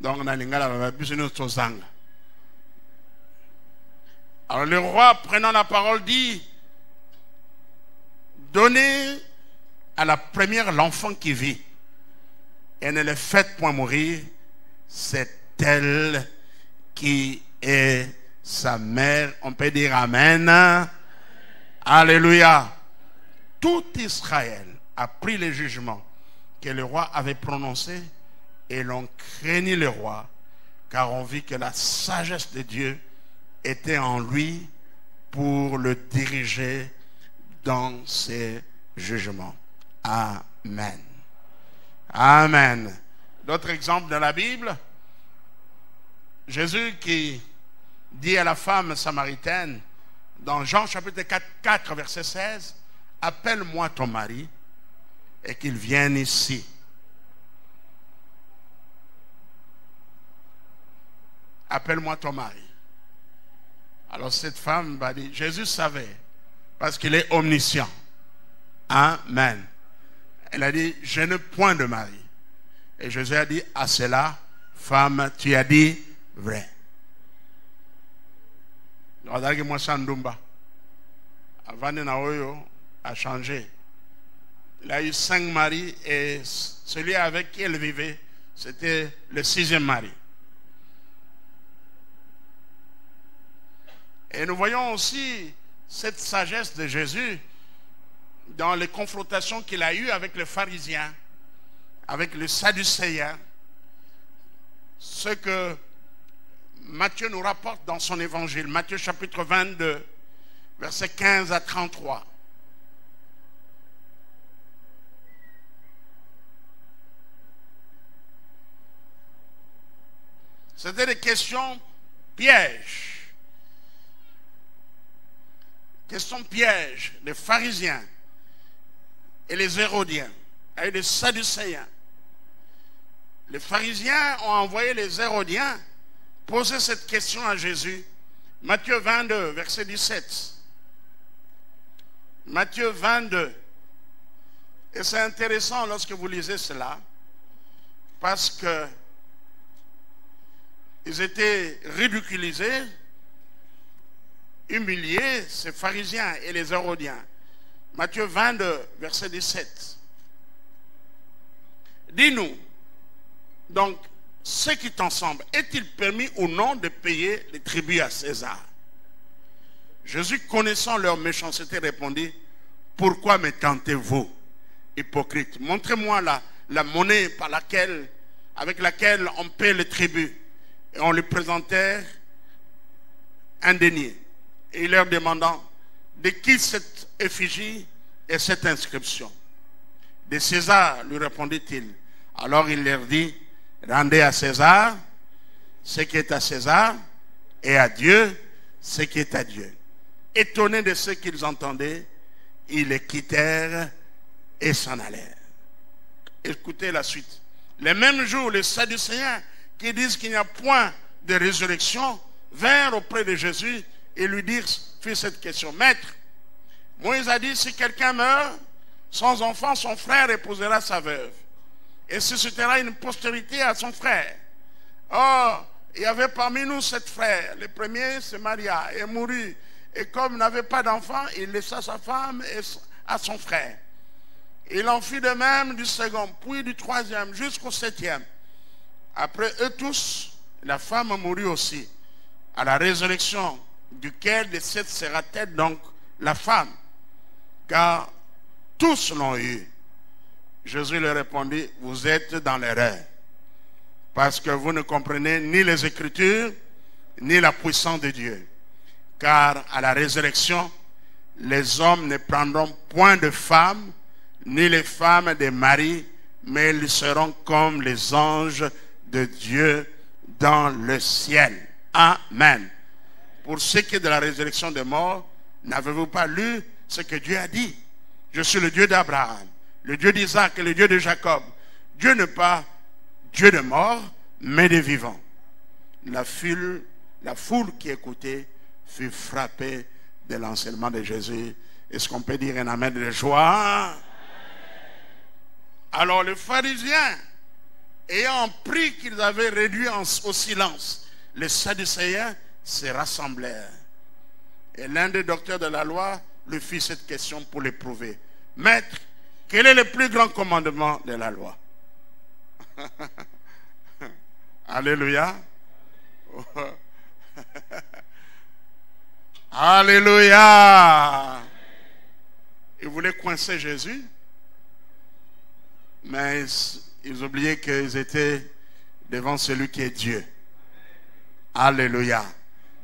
Donc, alors le roi, prenant la parole, dit, « Donnez à la première l'enfant qui vit, et ne le faites point mourir, c'est elle qui est sa mère. » On peut dire Amen. Amen. Alléluia. Tout Israël a pris les jugements que le roi avait prononcés et l'on craignit le roi, car on vit que la sagesse de Dieu était en lui pour le diriger dans ses jugements. Amen. Amen. D'autres exemples de la Bible, Jésus qui dit à la femme samaritaine, dans Jean chapitre 4, verset 16, « Appelle-moi ton mari et qu'il vienne ici. » Appelle-moi ton mari. Alors cette femme va dire, Jésus savait, parce qu'il est omniscient. Amen. Elle a dit, je n'ai point de mari. Et Jésus a dit, à cela, femme, tu as dit vrai. Nazalaki mwa Sandumba. Avane na oyo a changé. Il a eu 5 maris et celui avec qui elle vivait, c'était le 6e mari. Et nous voyons aussi cette sagesse de Jésus dans les confrontations qu'il a eues avec les pharisiens, avec les Sadducéens. Ce que Matthieu nous rapporte dans son évangile, Matthieu chapitre 22, versets 15 à 33. C'était des questions pièges. Questions pièges des pharisiens et les hérodiens et les sadducéens. Les pharisiens ont envoyé les hérodiens poser cette question à Jésus. Matthieu 22, verset 17. Matthieu 22. Et c'est intéressant lorsque vous lisez cela, parce que ils étaient ridiculisés, humiliés, ces pharisiens et les hérodiens. Matthieu 22, verset 17. Dis-nous, donc, ce qui t'ensemble, est-il permis ou non de payer les tributs à César? Jésus, connaissant leur méchanceté, répondit, pourquoi me tentez-vous, hypocrites? Montrez-moi la monnaie avec laquelle on paie les tributs. Et on lui présentait un denier. Et il leur demandant, de qui cette effigie et cette inscription? De César, lui répondit-il. Alors il leur dit, rendez à César ce qui est à César et à Dieu ce qui est à Dieu. Étonnés de ce qu'ils entendaient, ils les quittèrent et s'en allèrent. Écoutez la suite. Les mêmes jours, les Sadducéens qui disent qu'il n'y a point de résurrection vinrent auprès de Jésus et lui dirent, fais cette question. Maître, Moïse a dit, si quelqu'un meurt sans enfant, son frère épousera sa veuve et suscitera une postérité à son frère. Or, il y avait parmi nous 7 frères. Le premier se maria et mourut. Et comme n'avait pas d'enfant, il laissa sa femme et à son frère. Il en fit de même du second, puis du troisième, jusqu'au 7e. Après eux tous, la femme mourut aussi. À la résurrection duquel des 7 sera-t-elle donc la femme? Car tous l'ont eu. Jésus leur répondit, vous êtes dans l'erreur, parce que vous ne comprenez ni les Écritures, ni la puissance de Dieu. Car à la résurrection, les hommes ne prendront point de femmes, ni les femmes des maris, mais ils seront comme les anges de Dieu dans le ciel. Amen. Pour ce qui est de la résurrection des morts, n'avez-vous pas lu ce que Dieu a dit? Je suis le Dieu d'Abraham, le Dieu d'Isaac et le Dieu de Jacob. Dieu n'est pas Dieu de morts, mais de vivants. La foule qui écoutait fut frappée de l'enseignement de Jésus. Est-ce qu'on peut dire un amen de joie? Alors les pharisiens, ayant pris qu'ils avaient réduit au silence, les Sadducéens se rassemblèrent. Et l'un des docteurs de la loi lui fit cette question pour l'éprouver. Maître, quel est le plus grand commandement de la loi? Alléluia. Alléluia. Ils voulaient coincer Jésus, mais ils oubliaient qu'ils étaient devant celui qui est Dieu. Alléluia.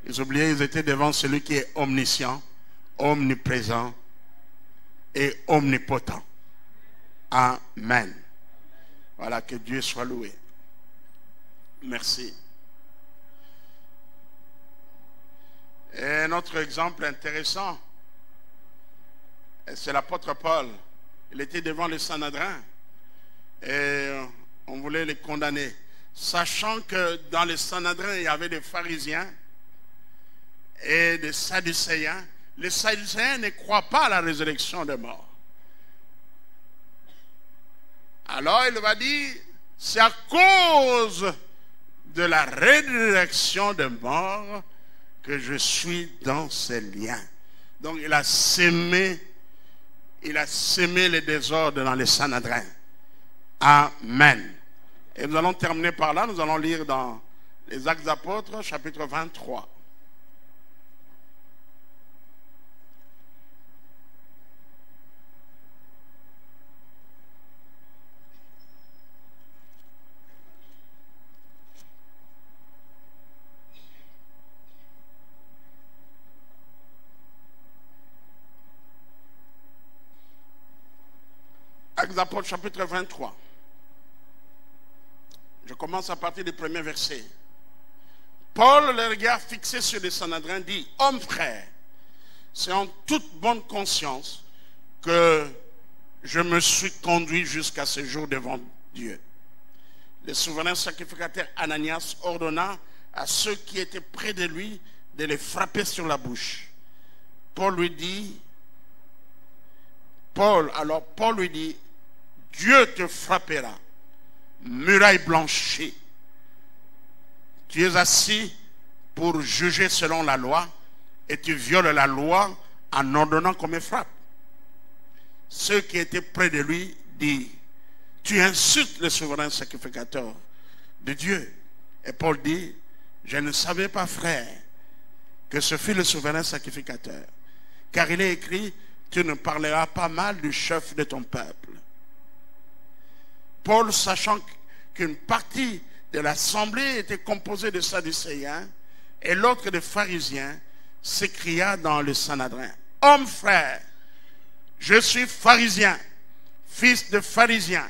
Ils oubliaient qu'ils étaient devant celui qui est omniscient, omniprésent et omnipotent. Amen. Voilà, que Dieu soit loué. Merci. Et un autre exemple intéressant, c'est l'apôtre Paul. Il était devant le Sanhédrin et on voulait le condamner, sachant que dans le Sanhédrin il y avait des pharisiens et des sadducéens. Les sadducéens ne croient pas à la résurrection des morts. Alors il va dire, c'est à cause de la résurrection des morts que je suis dans ces liens. Donc il a sémé les désordres dans les Sanhédrins. Amen. Et nous allons terminer par là. Nous allons lire dans les Actes des Apôtres, chapitre 23. Actes des Apôtres, chapitre 23. Je commence à partir du premier verset. Paul, le regard fixé sur les Sanhédrins, dit: « Hommes frères, c'est en toute bonne conscience que je me suis conduit jusqu'à ce jour devant Dieu. » Le souverain sacrificateur Ananias ordonna à ceux qui étaient près de lui de les frapper sur la bouche. Paul lui dit, « Dieu te frappera, muraille blanchie. Tu es assis pour juger selon la loi et tu violes la loi en ordonnant qu'on me frappe. » Ceux qui étaient près de lui disent: « Tu insultes le souverain sacrificateur de Dieu. » Et Paul dit: « Je ne savais pas, frère, que ce fut le souverain sacrificateur, car il est écrit: tu ne parleras pas mal du chef de ton peuple. » Paul, sachant qu'une partie de l'assemblée était composée de Sadducéens et l'autre de Pharisiens, s'écria dans le Sanhédrin: « Homme frère, je suis pharisien, fils de pharisiens.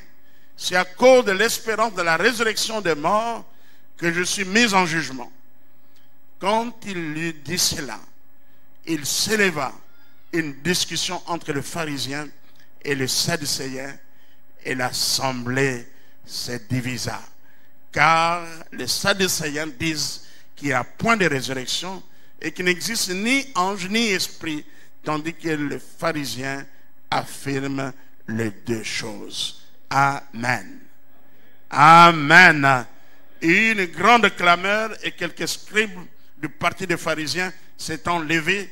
C'est à cause de l'espérance de la résurrection des morts que je suis mis en jugement. » Quand il lui dit cela, il s'éleva une discussion entre le pharisien et le sadducéen, et l'assemblée se divisa. Car les sadducéens disent qu'il n'y a point de résurrection et qu'il n'existe ni ange ni esprit, tandis que le pharisien affirme les deux choses. Amen. Amen. Et une grande clameur, et quelques scribes du parti des pharisiens s'étant levés,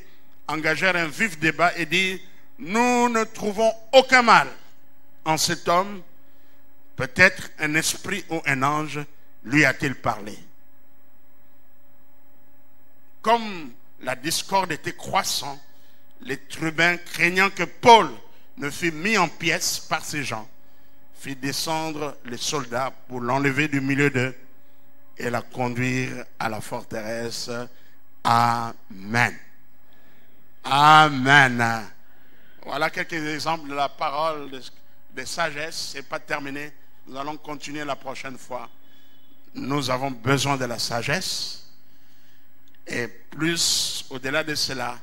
engagèrent un vif débat et dit: « Nous ne trouvons aucun mal en cet homme. Peut-être un esprit ou un ange lui a-t-il parlé. » Comme la discorde était croissante, les tribuns, craignant que Paul ne fût mis en pièces par ces gens, fit descendre les soldats pour l'enlever du milieu d'eux et la conduire à la forteresse. Amen. Amen. Voilà quelques exemples de la parole de sagesse. Ce n'est pas terminé. Nous allons continuer la prochaine fois. Nous avons besoin de la sagesse. Et plus, au-delà de cela,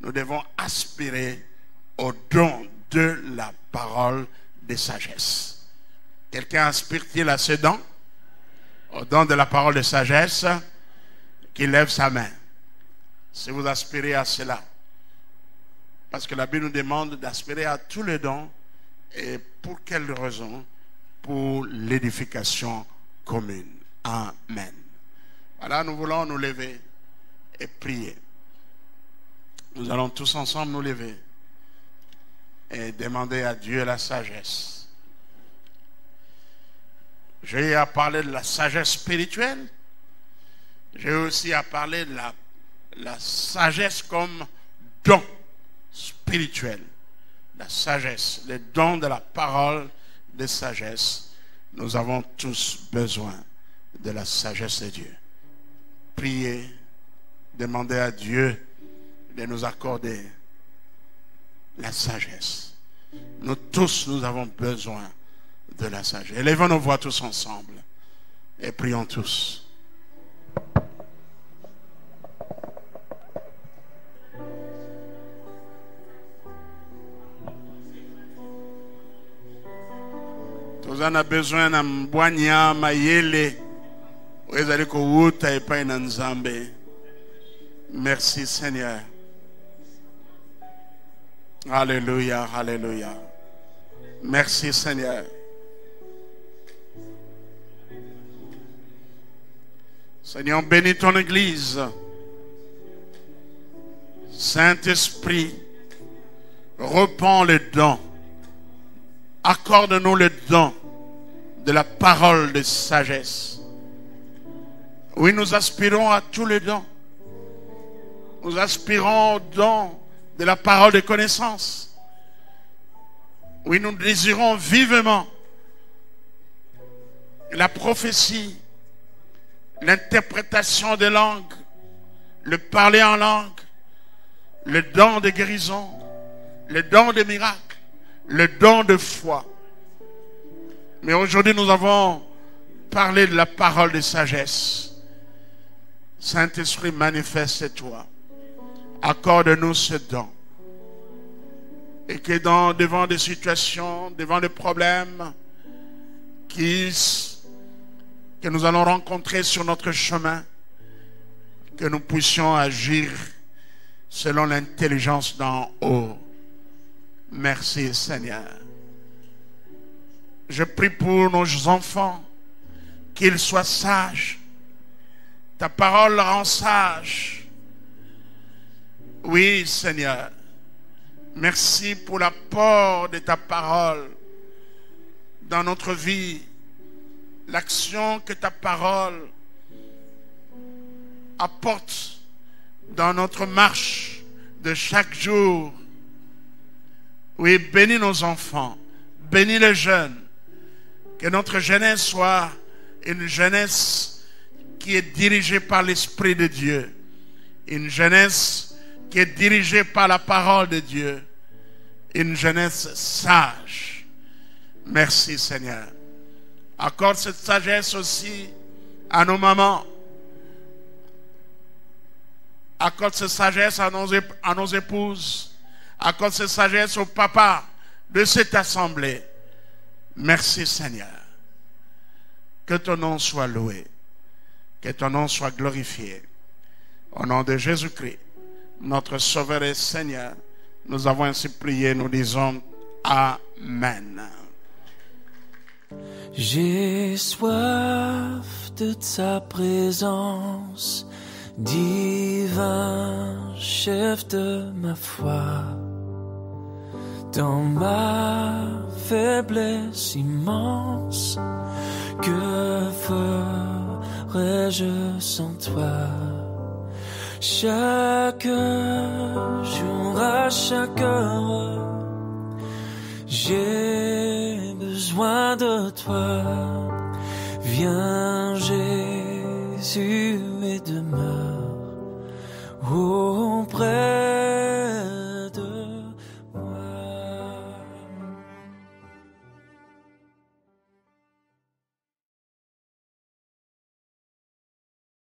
nous devons aspirer au don de la parole de sagesse. Quelqu'un aspire-t-il à ce don? Au don de la parole de sagesse? Qui lève sa main. Si vous aspirez à cela. Parce que la Bible nous demande d'aspirer à tous les dons. Et pour quelle raison? Pour l'édification commune. Amen. Voilà, nous voulons nous lever et prier. Nous allons tous ensemble nous lever et demander à Dieu la sagesse. J'ai à parler de la sagesse spirituelle. J'ai aussi à parler de la sagesse comme don spirituel, la sagesse, le don de la parole de sagesse. Nous avons tous besoin de la sagesse de Dieu. Priez, demandez à Dieu de nous accorder la sagesse. Nous tous, nous avons besoin de la sagesse. Élevons nos voix tous ensemble et prions tous. On a besoin d'un bon nyama yele. Merci Seigneur. Alléluia, alléluia. Merci Seigneur. Seigneur, bénis ton Église. Saint-Esprit, repends les dons. Accorde-nous les dons de la parole de sagesse. Oui, nous aspirons à tous les dons. Nous aspirons aux dons de la parole de connaissance. Oui, nous désirons vivement la prophétie, l'interprétation des langues, le parler en langue, le don de guérison, le don de miracles, le don de foi. Mais aujourd'hui, nous avons parlé de la parole de sagesse. Saint-Esprit, manifeste-toi. Accorde-nous ce don. Et que devant des situations, devant des problèmes que nous allons rencontrer sur notre chemin, que nous puissions agir selon l'intelligence d'en haut. Merci Seigneur. Je prie pour nos enfants, qu'ils soient sages. Ta parole leur rend sage. Oui Seigneur, merci pour l'apport de ta parole dans notre vie, l'action que ta parole apporte dans notre marche de chaque jour. Oui, bénis nos enfants, bénis les jeunes, que notre jeunesse soit une jeunesse qui est dirigée par l'Esprit de Dieu, une jeunesse qui est dirigée par la parole de Dieu, une jeunesse sage. Merci Seigneur. Accorde cette sagesse aussi à nos mamans. Accorde cette sagesse à nos épouses. Accorde cette sagesse au papa de cette assemblée. Merci Seigneur. Que ton nom soit loué. Que ton nom soit glorifié. Au nom de Jésus-Christ, notre Sauveur et Seigneur, nous avons ainsi prié, nous disons Amen. J'ai soif de ta présence, divin chef de ma foi. Dans ma faiblesse immense, que ferais-je sans toi? Chaque jour, à chaque heure, j'ai besoin de toi. Viens Jésus et demeure auprès